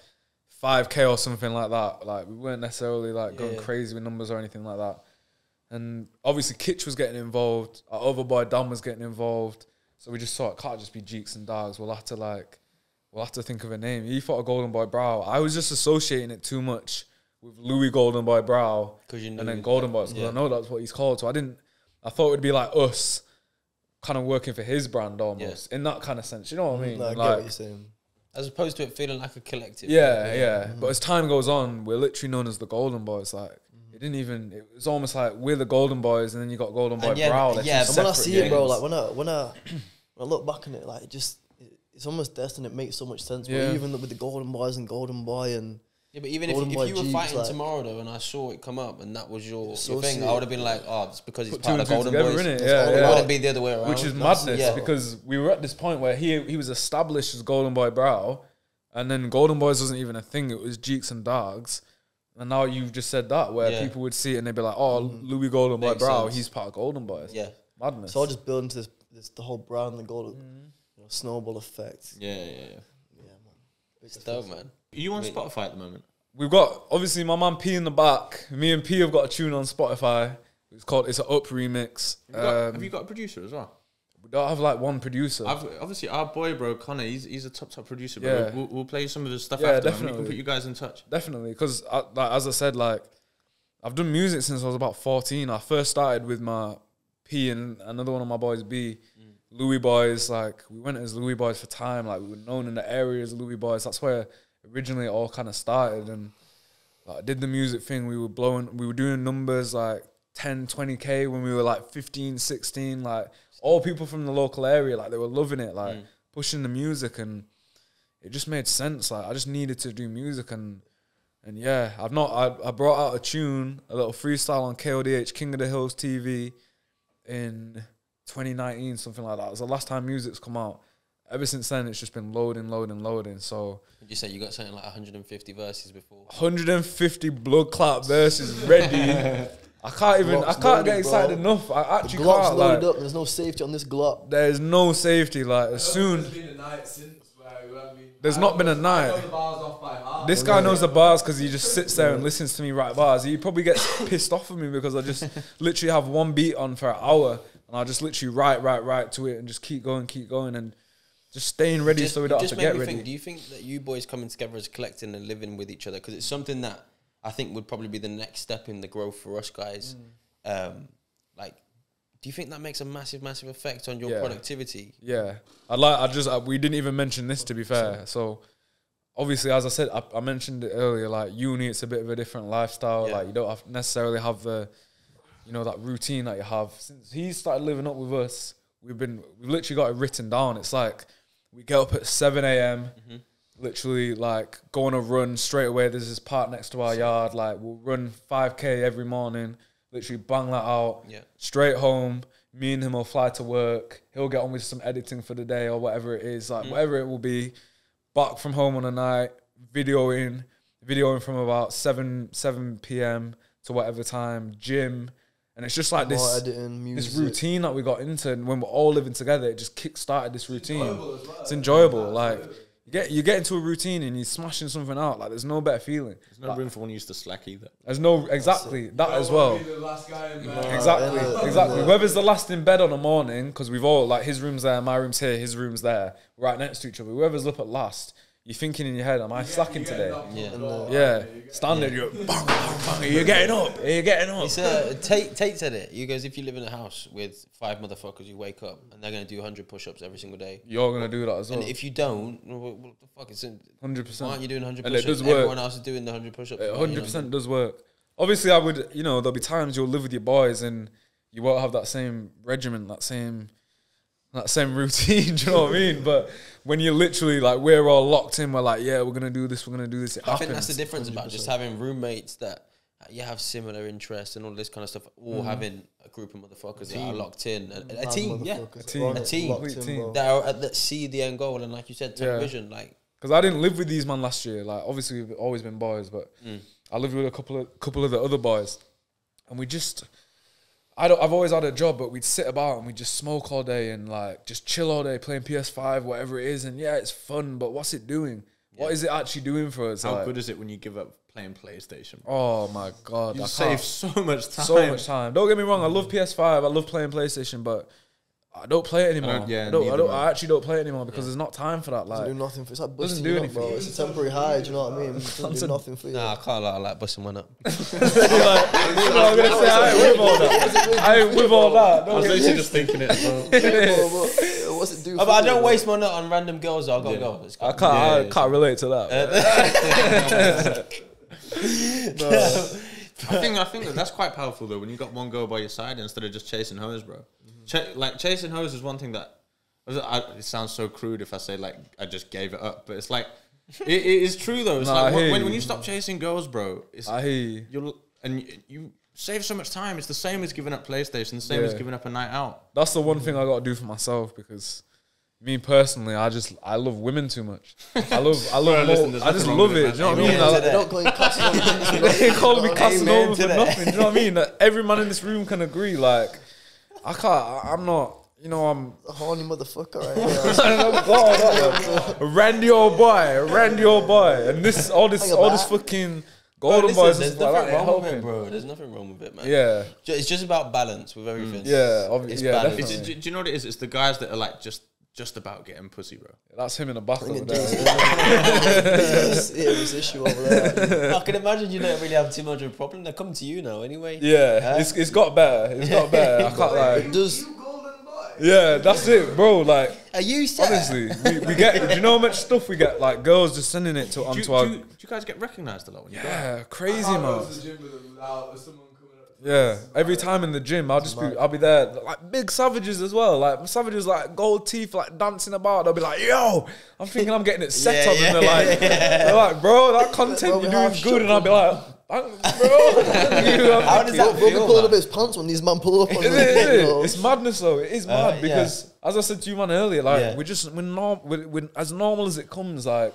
five K or something like that. Like we weren't necessarily like yeah, going yeah. crazy with numbers or anything like that. And obviously, Kitch was getting involved. Our other boy Dan was getting involved. So we just thought it can't just be Jeeks and Dogs. We'll have to like, we'll have to think of a name. He thought of Golden Boy Brow. I was just associating it too much with Louis Golden Boy Brow, you know, and then Golden Boys. Because yeah. I know that's what he's called. So I didn't. I thought it would be like us. Kind of working for his brand almost yeah. in that kind of sense, you know what I mean? Like, like, I get what you're saying. As opposed to it feeling like a collective. Yeah, right? yeah. yeah. Mm-hmm. But as time goes on, we're literally known as the Golden Boys. Like mm-hmm. it didn't even. It was almost like we're the Golden Boys, and then you got Golden Boy yeah, Brow. Like, yeah, but when I see games. it, bro, like when I when I when I look back on it, like it just it, it's almost destined. It makes so much sense. Yeah. But even with the Golden Boys and Golden Boy and. Yeah, but even if, if you were Jeeps, fighting like, tomorrow, though, and I saw it come up and that was your, so your thing, sick. I would have been like, oh, it's because he's part of the Golden Boys. It yeah, yeah. wouldn't be the other way around. Which is That's, madness yeah. because we were at this point where he he was established as Golden Boy Brow and then Golden Boys wasn't even a thing. It was Jeeks and Dogs. And now you've just said that where yeah. people would see it and they'd be like, oh, mm-hmm. Louis Golden Boy Makes Brow, sense. he's part of Golden Boys. Yeah. Madness. So I'll just build into this, this the whole brand, the Golden mm-hmm. you know, snowball effect. Yeah, yeah, yeah. Yeah, man. It's dope, man. Are you on Spotify at the moment? We've got, obviously, my man P in the back. Me and P have got a tune on Spotify. It's called It's an Up Remix. Have you got, um, have you got a producer as well? We don't have, like, one producer. I've, obviously, our boy, bro, Connor, he's, he's a top, top producer. Bro. Yeah. We'll, we'll play some of his stuff yeah, after definitely. and we can put you guys in touch. Definitely, because, like, as I said, like, I've done music since I was about fourteen. I first started with my P and another one of my boys, B. Mm. Louis Boys, like, we went as Louis Boys for time. Like, we were known in the area as Louis Boys. That's where... Originally, it all kind of started, and Like, I did the music thing. We were blowing, we were doing numbers like ten, twenty K when we were like fifteen, sixteen. Like, all people from the local area, like, they were loving it, like, mm. pushing the music, and it just made sense. Like, I just needed to do music, and and yeah, I've not, I, I brought out a tune, a little freestyle on K O D H, King of the Hills T V, in twenty nineteen, something like that. It was the last time music's come out. Ever since then, it's just been loading, loading, loading. So you say you got something like one hundred fifty verses before. one hundred fifty blood clot verses ready. I can't even. Glock's I can't loaded, get excited bro. enough. I actually the Glock's can't. Loaded like, up. There's no safety on this Glock. There is no safety. Like as soon. There's been a night since where, you know what I mean? There's I not know, been a night. I know the bars off by heart. This guy knows the bars because he just sits there and listens to me write bars. He probably gets pissed off at me because I just literally have one beat on for an hour and I just literally write, write, write to it and just keep going, keep going, and just staying ready just, so we don't have to get ready. Think, do you think that you boys coming together as collecting and living with each other, because it's something that I think would probably be the next step in the growth for us guys. Mm. Um, like, do you think that makes a massive, massive effect on your yeah. productivity? Yeah, I like. I just I, we didn't even mention this to be fair. So, obviously, as I said, I, I mentioned it earlier. Like uni, it's a bit of a different lifestyle. Yeah. Like you don't have necessarily have the, you know, that routine that you have. Since he started living up with us, we've been we've literally got it written down. It's like we get up at seven A M Mm-hmm. Literally, like, go on a run straight away. There's this park next to our yard. Like, we'll run five K every morning. Literally bang that out. Yeah. Straight home. Me and him will fly to work. He'll get on with some editing for the day or whatever it is. Like, mm. whatever it will be. Back from home on a night. Videoing. Videoing from about seven p m to whatever time. Gym. And it's just like this, oh, editing, this routine that we got into. And when we're all living together, it just kick-started this routine. It's enjoyable as well. It's enjoyable. Like... You get, you get into a routine and you're smashing something out. Like, there's no better feeling. There's no like, room for one used to slack either. There's no, exactly, that no, as well. The last guy in bed. Exactly, yeah, exactly. Yeah. Whoever's the last in bed on a morning, because we've all, like, his room's there, my room's here, his room's there, right next to each other. Whoever's up at last, you're thinking in your head, am I you slacking today? Yeah. Yeah. yeah. Standard, yeah. you're bang, bang, bang. You're getting up, you're getting up. It's a, Tate, Tate said it. You guys, if you live in a house with five motherfuckers, you wake up and they're going to do one hundred push-ups every single day. You're going to do that as well. And if you don't, what the fuck? It's one hundred percent. Why aren't you doing one hundred push-ups? Everyone else is doing the one hundred push-ups. It one hundred percent you know? does work. Obviously, I would, you know, there'll be times you'll live with your boys and you won't have that same regimen, that same... That same routine, do you know what I mean? But when you're literally like, we're all locked in, we're like, yeah, we're gonna do this, we're gonna do this. It I happens. think that's the difference one hundred percent. About just having roommates that you have similar interests and all this kind of stuff, or mm. having a group of motherfuckers that are locked in, a, a, a team, yeah, a team, a team, a team that, are, that see the end goal. And like you said, yeah. vision, like because I didn't live with these man last year. Like obviously we've always been boys, but mm. I lived with a couple of couple of the other boys, and we just. I don't, I've always had a job, but we'd sit about and we'd just smoke all day and like just chill all day playing P S five, whatever it is. And yeah, it's fun, but what's it doing? Yeah. What is it actually doing for us? How like, good is it when you give up playing PlayStation? Oh my God. You I save so much time. So much time. Don't get me wrong. I love P S five. I love playing PlayStation, but I don't play it anymore. I, don't, yeah, I, don't, I, don't, I actually don't play it anymore because yeah. there's not time for that. Like, doesn't do nothing for it's like busting do anything. Up, bro. It's a temporary high. Do you know what I mean? It doesn't do nothing for you. Nah, I can't lie. I like busting one up. like, you know, I'm gonna say I ain't with all that. I ain't with all that. I was literally just thinking it. Bro. What's it do? But I don't waste my nut on random girls. Though. I gotta yeah. go. It's I can't. Yeah, I can't relate to that. I think I think that that's quite powerful though. When you got one girl by your side instead of just chasing hoes, bro. Ch like chasing hoes is one thing that I, it sounds so crude if I say like I just gave it up, but it's like it, it is true though. It's nah, like when, when you stop chasing girls, bro, it's I hear you. You'll, and you, you save so much time. It's the same as giving up PlayStation. The same yeah. as giving up a night out. That's the one thing I gotta do for myself because me personally, I just I love women too much. I love I love bro, listen, I just love it. Do you know what I mean? Like, they don't call me cussing over for nothing. Do you know what I mean? Like, every man in this room can agree. Like. I can't, I, I'm not, you know, I'm... A horny motherfucker right here. Randy old boy, Randy old boy. And this, all this, all this fucking Golden Boyz and stuff like that. There's nothing wrong with it, bro. There's nothing wrong with it, man. Yeah. It's just about balance with everything. Mm. Yeah, obviously. Yeah, do, do you know what it is? It's the guys that are like just... Just about getting pussy, bro. That's him in a bath over there. Serious issue over there. I can imagine you don't really have too much of a problem. They come to you now, anyway. Yeah, uh, it's it's got better. It's got better. I can't lie. It does. You Golden Boy. Yeah, that's it, bro. Like, are you sad? Honestly, we, we get. Do you know how much stuff we get? Like girls just sending it to onto do you, our. Do you, do you guys get recognised a lot? When yeah, you crazy man. Go to the gym with them without someone coming up. Yeah, every time in the gym, I'll just be, I'll be there. Like big savages as well. Like savages, like gold teeth, like dancing about. They'll be like, "Yo," I'm thinking I'm getting it set yeah, up, yeah, and they're like, yeah. they're like, "Bro, that content you're doing good," and I'll be like. Bro, you, how does that feel? We'll be pulling up his pants when these man pull up on it, it, it. It's madness though. It is mad uh, because, yeah. as I said to you man earlier, like yeah. we're just we're, norm, we're, we're as normal as it comes. Like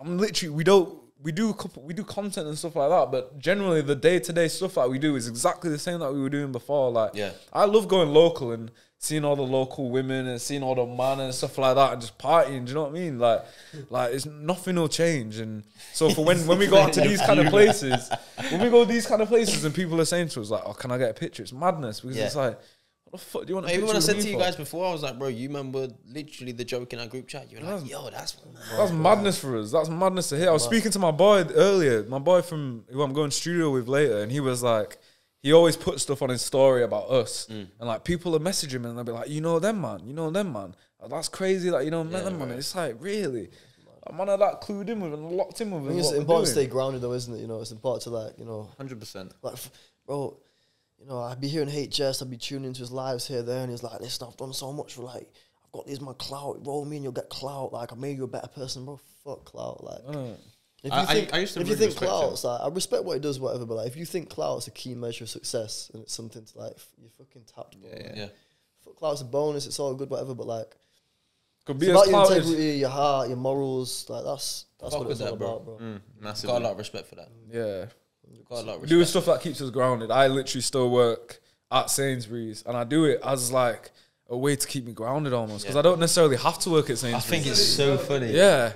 I'm literally we don't we do a couple, we do content and stuff like that, but generally the day to day stuff that we do is exactly the same that we were doing before. Like yeah. I love going local and seeing all the local women and seeing all the men and stuff like that and just partying. Do you know what I mean? Like, like it's nothing will change. And so for when, when we go out to these kind of places, when we go to these kind of places and people are saying to us like, "Oh, can I get a picture?" It's madness because yeah. it's like, what the fuck do you want to? Even when I said to you for? guys before, I was like, "Bro, you remember literally the joke in our group chat? You were that's, like, yo, that's mad, that's bro. madness for us. That's madness to hear." I was mad. speaking to my boy earlier, my boy from who I'm going to studio with later, and he was like. He always puts stuff on his story about us. Mm. And like people will message him and they'll be like, you know them, man. You know them, man. That's crazy. Like, you know yeah, them, right. man. It's like, really? A man like that clued in with and locked in with. I think it's important to stay grounded though, isn't it? You know, it's important to like, you know. one hundred percent. Like, bro, you know, I'd be hearing H S, I'd be tuning into his lives here, there. And he's like, listen, I've done so much for like, I've got this, my clout. Roll me and you'll get clout. Like, I made you a better person, bro. Fuck clout. Like. Mm. If you I, think, I, I used to if really you think clout's like, I respect what he does, whatever, but like, if you think clout's a key measure of success and it's something to like, you're fucking tapped. Yeah, yeah. yeah. Fuck clout's a bonus, it's all good, whatever, but like, could be it's about your integrity, your heart, your morals, like that's that's Fuck what it's all that, bro. about, bro. Mm, massive. Got a lot of respect for that. Yeah. Got a lot of respect. Doing stuff that keeps us grounded. I literally still work at Sainsbury's and I do it as like a way to keep me grounded almost because yeah. I don't necessarily have to work at Sainsbury's. I think it's so funny. Yeah.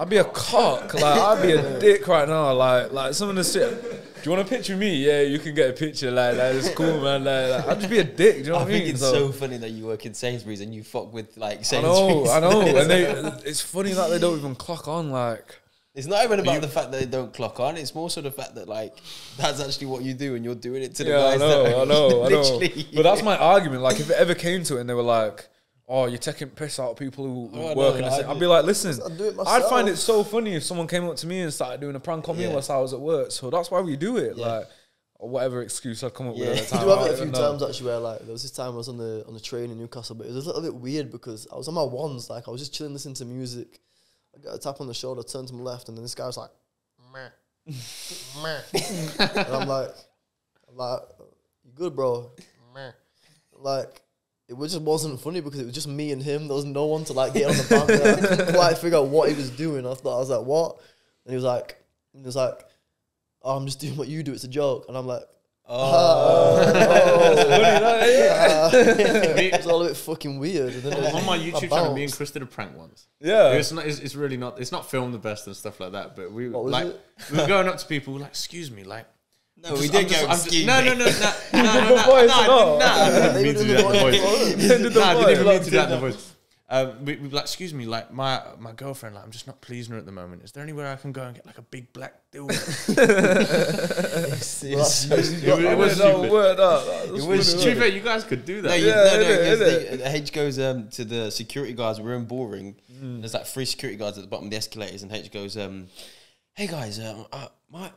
I'd be a cock, like I'd be a dick right now, like like some of the shit. Do you want a picture of me? Yeah, you can get a picture. Like, like it's cool, man. Like, like, I'd just be a dick. Do you know I what I mean? I think it's so, so funny that you work in Sainsbury's and you fuck with like Sainsbury's. I know, I know. And they, it's funny that they don't even clock on. Like, it's not even about you, the fact that they don't clock on. It's more so the fact that like that's actually what you do and you're doing it to the yeah, guys. I know, that I know, I know. But that's my argument. Like, if it ever came to it, and they were like. Oh, you're taking piss out of people who oh, work no, in the city. I'd be like, listen, I'd find it so funny if someone came up to me and started doing a prank on me yeah. whilst I was at work. So that's why we do it. Yeah. Like, or whatever excuse I'd come up yeah. with at the time. I do have it a few times actually where like, there was this time I was on the, on the train in Newcastle, but it was a little bit weird because I was on my ones, like I was just chilling, listening to music. I got a tap on the shoulder, turned to my left, and then this guy was like, meh, meh. And I'm like, I'm like, you good, bro? Meh. Like, it just wasn't funny because it was just me and him. There was no one to like get on the back there. I couldn't quite figure out what he was doing. I thought I was like, what? And he was like, and he was like, oh, I'm just doing what you do. It's a joke. And I'm like, oh, oh, oh that's funny, that, yeah. uh, it's all a bit fucking weird. And then it, on my YouTube channel, me and Chris did a prank once. Yeah, it's not. It's, it's really not. It's not filmed the best and stuff like that. But we what was like, it? we were going up to people like, excuse me, like. No, just, we did go just, just, No, no, no, no, no, no, no, no, no. They did the voice. No, I didn't mean to do that in the voice. Um, we, we like, excuse me, like my my girlfriend, like I'm just not pleasing her at the moment. Is there anywhere I can go and get like a big black dildo? It was stupid. It was stupid. Really you guys could do that. No, you, yeah, no, no, it, no it, the, H goes um, to the security guards. We're in Boring. Mm. There's like three security guards at the bottom of the escalators, and H goes, um, "Hey guys, um, uh, my."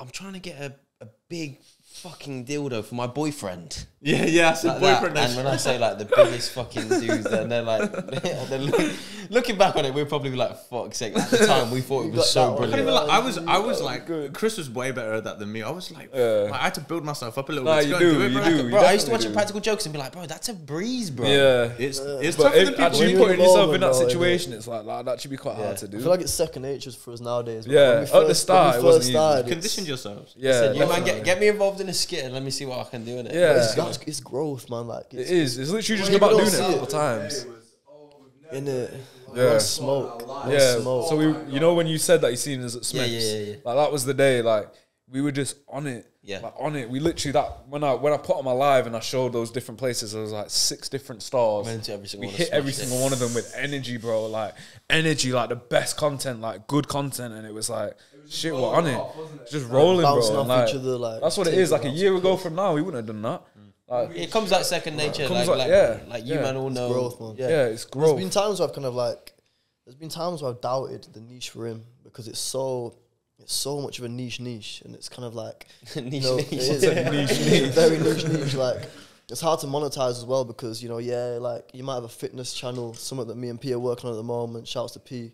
I'm trying to get a, a big fucking dildo for my boyfriend." Yeah, yeah, I said like boyfriend. And when I say like the biggest fucking dudes, and they're like, they're look, looking back on it, we're probably like, fuck's sake. At the time, we thought it was so brilliant. Like, I was, I was like, good. Chris was way better at that than me. I was like, uh, I had to build myself up a little nah, bit. You do, do it, you bro. do. Bro, I used to watch Practical Jokes and be like, bro, that's a breeze, bro. Yeah, it's uh, it's tough for the people. Actually putting yourself in that situation, it's like that should be quite hard to do. I feel like it's second nature for us nowadays. Yeah, at the start, it wasn't easy. Conditioned yourselves. Yeah, yeah, man, get get me involved in a skit and let me see what I can do in it. Yeah. It's growth, man. Like it's, it is. It's literally just about doing it all the times. In it, yeah. Smoke, yeah. Smoke. So we, you know, when you said that you seen us at Smith's, yeah, yeah, yeah, yeah. like that was the day. Like we were just on it, yeah, like on it. We literally that when I when I put on my live and I showed those different places, there was like six different stars. Every single we hit every this. single one of them with energy, bro. Like energy, like the best content, like good content, and it was like. Shit, we're on it. Just rolling, bro. That's what it is. Like a year ago from now, we wouldn't have done that. Like, it comes like second nature. Like, like, like, yeah, like you yeah. man all know. It's growth, man. Yeah. yeah, it's growth. There's been times where I've kind of like, there's been times where I've doubted the niche for him because it's so, it's so much of a niche niche, and it's kind of like niche, you know, niche. It is a niche, niche. very niche niche. Like, it's hard to monetize as well because you know, yeah, like you might have a fitness channel, something that me and P are working on at the moment. Shouts to P.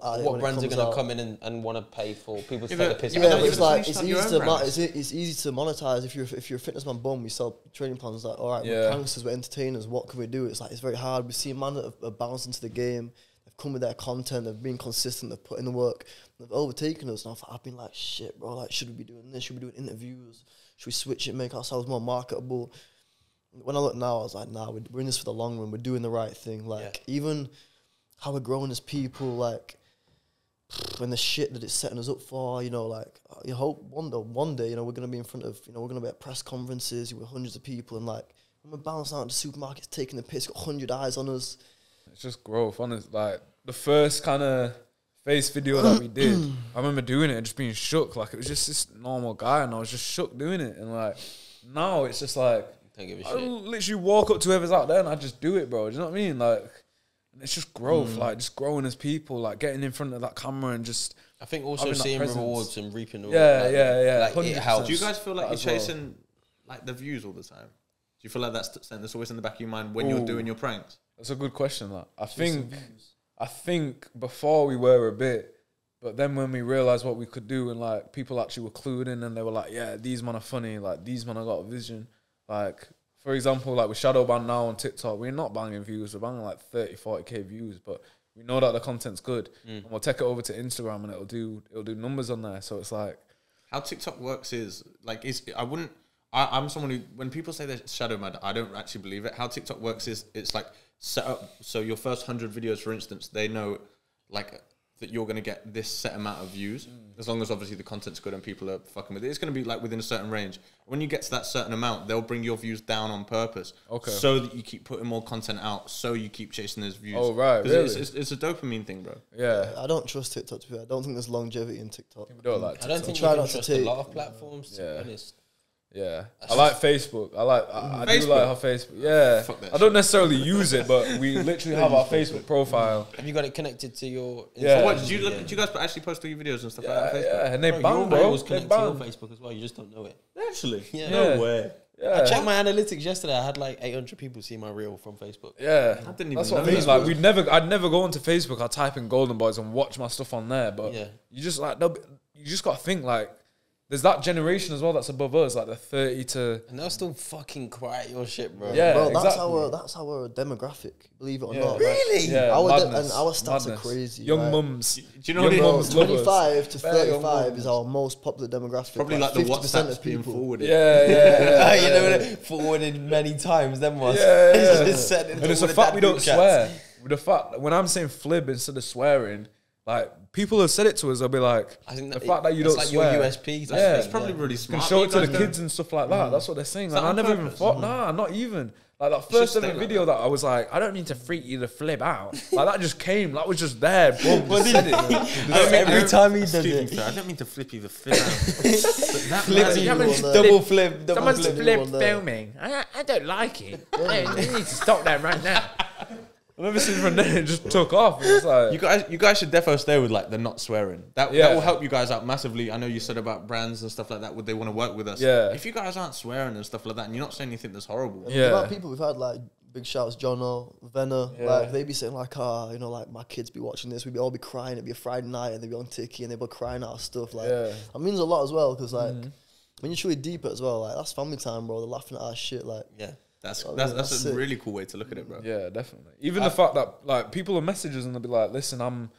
What brands are going to come in and, and want to pay for people to yeah, take a piss? Yeah, yeah, it's like it's easy to it's, it's easy to monetize if you're if you're a fitness man. Boom, we sell training plans. Like, all right, yeah. we're pranksters, we're entertainers. What can we do? It's like it's very hard. We see man that have, have bounced into the game. They've come with their content. They've been consistent. They've put in the work. They've overtaken us. And I've been like, shit, bro. Like, should we be doing this? Should we be doing interviews? Should we switch it? Make ourselves more marketable? When I look now, I was like, nah, we're, we're in this for the long run. We're doing the right thing. Like, yeah. even how we're growing as people. Like. And the shit that it's setting us up for, you know, like you hope one day, one day, you know, we're gonna be in front of, you know, we're gonna be at press conferences with hundreds of people, and like when we're bouncing out in the supermarkets, taking the piss, got hundred eyes on us. It's just growth, honestly. Like the first kind of face video that we did, I remember doing it and just being shook. Like it was just this normal guy, and I was just shook doing it. And like now it's just like don't give a shit. I literally walk up to whoever's out there and I just do it, bro. Do you know what I mean? Like. It's just growth, mm. like just growing as people, like getting in front of that camera and just. I think also seeing rewards and reaping. Yeah, like, yeah, yeah. Like it helps. Do you guys feel like you're chasing well. like the views all the time? Do you feel like that's that's always in the back of your mind when Ooh, you're doing your pranks? That's a good question. That I think, I think before we were a bit, but then when we realized what we could do and like people actually were clued in and they were like, yeah, these men are funny. Like these men have got a vision. Like. For example, like with shadow ban now on TikTok, we're not banging views, we're banging like thirty, forty K views, but we know that the content's good. Mm. And we'll take it over to Instagram and it'll do it'll do numbers on there. So it's like how TikTok works is like is I wouldn't I, I'm someone who when people say they're shadow mad, I don't actually believe it. How TikTok works is it's like set up so your first hundred videos, for instance, they know like that you're gonna get this set amount of views. Mm. As long as obviously the content's good and people are fucking with it. It's gonna be like within a certain range. When you get to that certain amount, they'll bring your views down on purpose, okay, so that you keep putting more content out, so you keep chasing those views. Oh right, really? It's, it's, it's a dopamine thing, bro. Yeah, I don't trust TikTok. To be I don't think there's longevity in TikTok. People don't like TikTok. I don't think you can trust a lot of platforms. Yeah, to be honest. Yeah, I like Facebook. I like I, I do like our Facebook. Yeah, I don't necessarily use it, but we literally have our Facebook profile. Have you got it connected to your? Instagram? Yeah. So what, did you look, did you guys actually post your videos and stuff yeah, like that? On Facebook? Yeah, and they banned, bro. Your was connected to your Facebook as well. You just don't know it. Actually, yeah. no yeah. way. Yeah. I checked my analytics yesterday. I had like eight hundred people see my reel from Facebook. Yeah, I didn't even that's what know I mean. Like we never, I'd never go onto Facebook. I type in Golden Boyz and watch my stuff on there. But yeah. you just like you just got to think like. There's that generation as well that's above us, like the thirty to... And they'll still fucking quiet your shit, bro. Yeah, bro, that's exactly. Our, that's our demographic, believe it or yeah. not. Really? Yeah, our madness, and our stats madness. are crazy. Young right? mums. Do you know what it is? twenty-five to thirty-five is our most popular demographic. Probably like, like the WhatsApp's of people. being forwarded. Yeah, yeah, yeah. You know, yeah. forwarded many times, then once. Yeah, yeah. It's just and it's a fact we don't chats. swear. The fact, when I'm saying flib instead of swearing... Like people have said it to us, they'll be like, I think the fact that you don't like swear, your U S P, that's yeah, it's probably yeah. really smart. You can show it to the kids and stuff like that. Mm. That's what they're saying. Like, I never purpose? even thought, nah, not even. Like that first ever video that I was like, I don't need to freak you to flip out. Like that just came, that was just there. Boom, just said it. Every time he does it, I don't mean to flip you the flip out. Double flip, double flip. Someone's flip filming. I I don't like it. I need to stop that right now. I've never seen Brandon just took off. It was like you guys, you guys should defo stay with like the not swearing. That, yeah. that will help you guys out massively. I know you said about brands and stuff like that. Would they want to work with us? Yeah. If you guys aren't swearing and stuff like that, and you're not saying anything that's horrible. Yeah. The amount of people we've had like big shouts, Jono, Venna, yeah. like they be saying like, ah, oh, you know, like my kids be watching this. We'd be all be crying. It'd be a Friday night, and they'd be on Tiki, and they'd be crying out stuff. Like yeah. that means a lot as well because like mm. when you truly deep it as well, like that's family time, bro. They're laughing at our shit, like yeah. That's, that's, that's, that's a sick. really cool way to look at it, bro. Yeah, definitely. Even I, the fact that, like, people are messages and they'll be like, listen, I'm,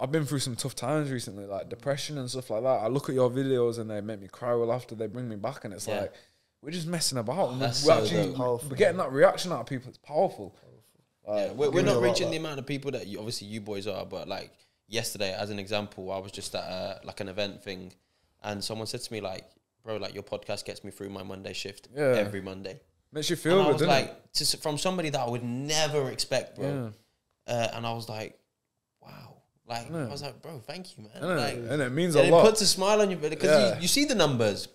I've been through some tough times recently, like depression and stuff like that. I look at your videos and they make me cry well after they bring me back and it's yeah. like, we're just messing about. And we're, so actually, powerful, we're getting that reaction out of people. It's powerful. powerful. Like, yeah, we're we're not reaching the amount of people that, you, obviously, you boys are, but, like, yesterday, as an example, I was just at, a, like, an event thing and someone said to me, like, bro, like, your podcast gets me through my Monday shift yeah. every Monday. Makes you feel good, doesn't like, it? To, from somebody that I would never expect, bro. Yeah. Uh, and I was like, wow. Like, I, I was like, bro, thank you, man. Like, and it means a lot. And it puts a smile on your face because yeah. you, you see the numbers.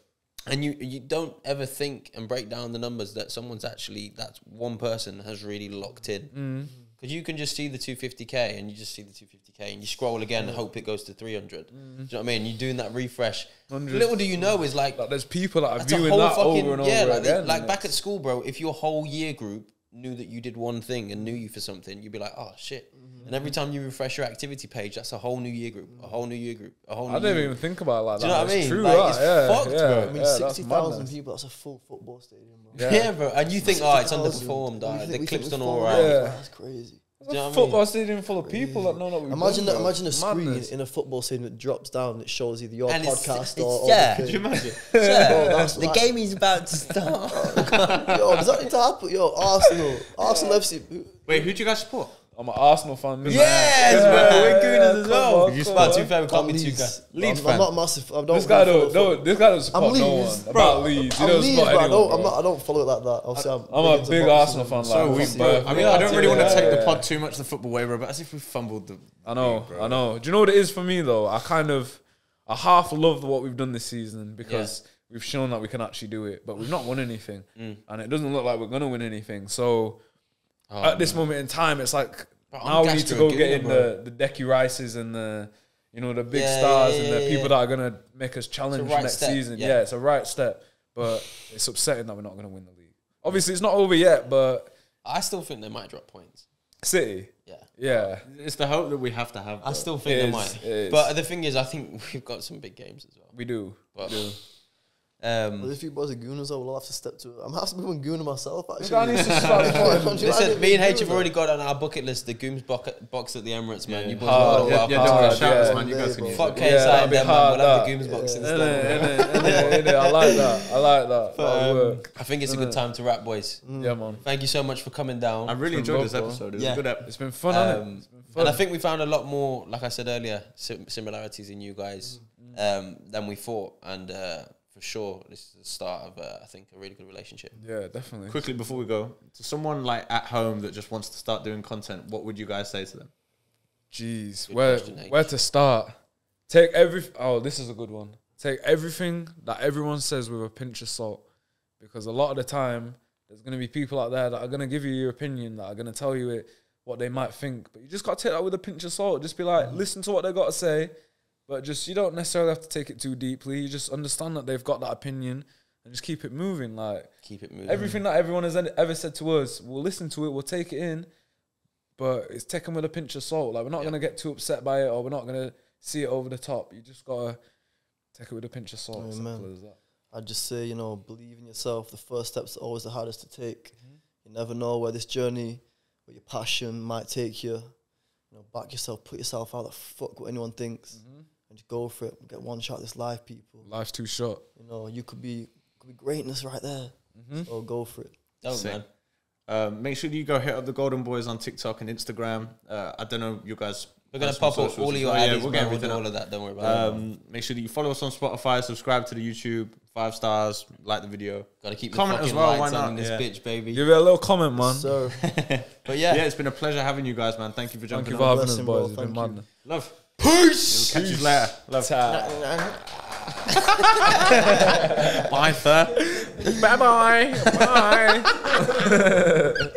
And you, you don't ever think and break down the numbers that someone's actually, that's one person has really locked in. Because mm. you can just see the two hundred fifty K and you just see the two hundred fifty K and you scroll again mm. and hope it goes to three hundred. Mm. Do you know what I mean? You're doing that refresh. one hundred. Little do you know is like... like there's people that are viewing that fucking, over and yeah, over like again. The, like back at school, bro, if your whole year group knew that you did one thing and knew you for something, you'd be like, oh, shit. Mm-hmm. And every time you refresh your activity page, that's a whole new year group, a whole new year group, a whole new I didn't year even group. Think about it like that. Do you know what I mean? True, like, right? It's yeah, fucked, yeah, bro. I mean, yeah, sixty thousand people, that's a full football stadium, bro. Yeah, yeah bro. And you think, oh, it's underperformed. Right? The clip's done all right. Yeah. That's crazy. Do you know what I mean? Football stadium full of people that know that we imagine that, imagine a screen in a football stadium that drops down that shows either your and podcast it's, it's, or yeah. Could you imagine? Yeah. Oh, the like, game is about to start. Yo, does that need to happen? Yo, Arsenal, Arsenal F C. Wait, who do you guys support? I'm an Arsenal fan. Yes, yeah, bro. We're gooners yeah, as well. You support two fans, can't be two guys. Leeds fan. I'm not massive. I don't. This guy don't. No, this guy don't support no one. About Leeds, you don't support anyone. I don't follow it like that. Obviously, I'm, I'm a big Arsenal fan. So we both. I mean, I don't really want to take the pod too much the football way, bro. But as if we fumbled the. I know, I know. Do you know what it is for me though? I kind of, I half loved what we've done this season because we've shown that we can actually do it, but we've not won anything, and it doesn't look like we're gonna win anything. So. Oh, at this man. moment in time, it's like but now we need to go get in bro. the the Decky Rices and the you know the big yeah, stars yeah, yeah, and the yeah, people yeah. that are gonna make us challenge right next step. season. Yeah. yeah, it's a right step, but it's upsetting that we're not gonna win the league. Obviously, it's not over yet, but I still think they might drop points. City, yeah, yeah. It's the hope that we have to have. I still think it they is, might. But the thing is, I think we've got some big games as well. We do. But we do. Um, well, if you boys are gooners, I will have to step to it. I'm having been gooner myself, actually. Listen, me and H have already got on our bucket list the Gooms box at the Emirates, man. Yeah. You boys oh, yeah, yeah, hard, yeah. Us, man. You guys can fuck K S I yeah, and them, hard, man. We'll have that. the Gooms yeah. box instead. I like that. I like that. But, um, I think it's a good time to wrap, boys. Mm. Yeah, man. Thank you so much for coming down. I really enjoyed this episode. It was a good episode. It's been fun. And I think we found a lot more, like I said earlier, similarities in you guys than we thought. And for sure, this is the start of, uh, I think, a really good relationship. Yeah, definitely. Quickly, before we go, to someone like at home that just wants to start doing content, what would you guys say to them? Jeez, good where question, where to start? Take every... Oh, this is a good one. Take everything that everyone says with a pinch of salt. Because a lot of the time, there's going to be people out there that are going to give you your opinion, that are going to tell you it, what they might think. But you just got to take that with a pinch of salt. Just be like, mm-hmm. listen to what they got to say. But just, you don't necessarily have to take it too deeply. You just understand that they've got that opinion and just keep it moving. Like, keep it moving. Everything that everyone has ever said to us, we'll listen to it, we'll take it in, but it's taken with a pinch of salt. Like, we're not yeah. going to get too upset by it, or we're not going to see it over the top. You just got to take it with a pinch of salt. Amen. I'd just say, you know, believe in yourself. The first step's always the hardest to take. Mm-hmm. You never know where this journey, where your passion might take you. You know, back yourself, put yourself out. Like, fuck what anyone thinks. Mm-hmm. Just go for it. Get one shot at this life, people. Life's too short. You know, you could be could be greatness right there. Mm-hmm. So go for it. Oh, man. Um, make sure you go hit up the Golden Boyz on TikTok and Instagram. Uh, I don't know, you guys. We're gonna pop up all of your ideas. Yeah, we'll get everything, all of that. Don't worry about it. Um, make sure that you follow us on Spotify. Subscribe to the YouTube. Five stars. Like the video. Gotta keep comment the as well. Why not? On this yeah. bitch, baby. Give it a little comment, man. So, but yeah, yeah, it's been a pleasure having you guys, man. Thank you for jumping. Thank you for having us, boys. It's been mad. Love. Peace. We'll catch you later. Love. Bye, sir. Bye-bye. Bye. -bye. Bye.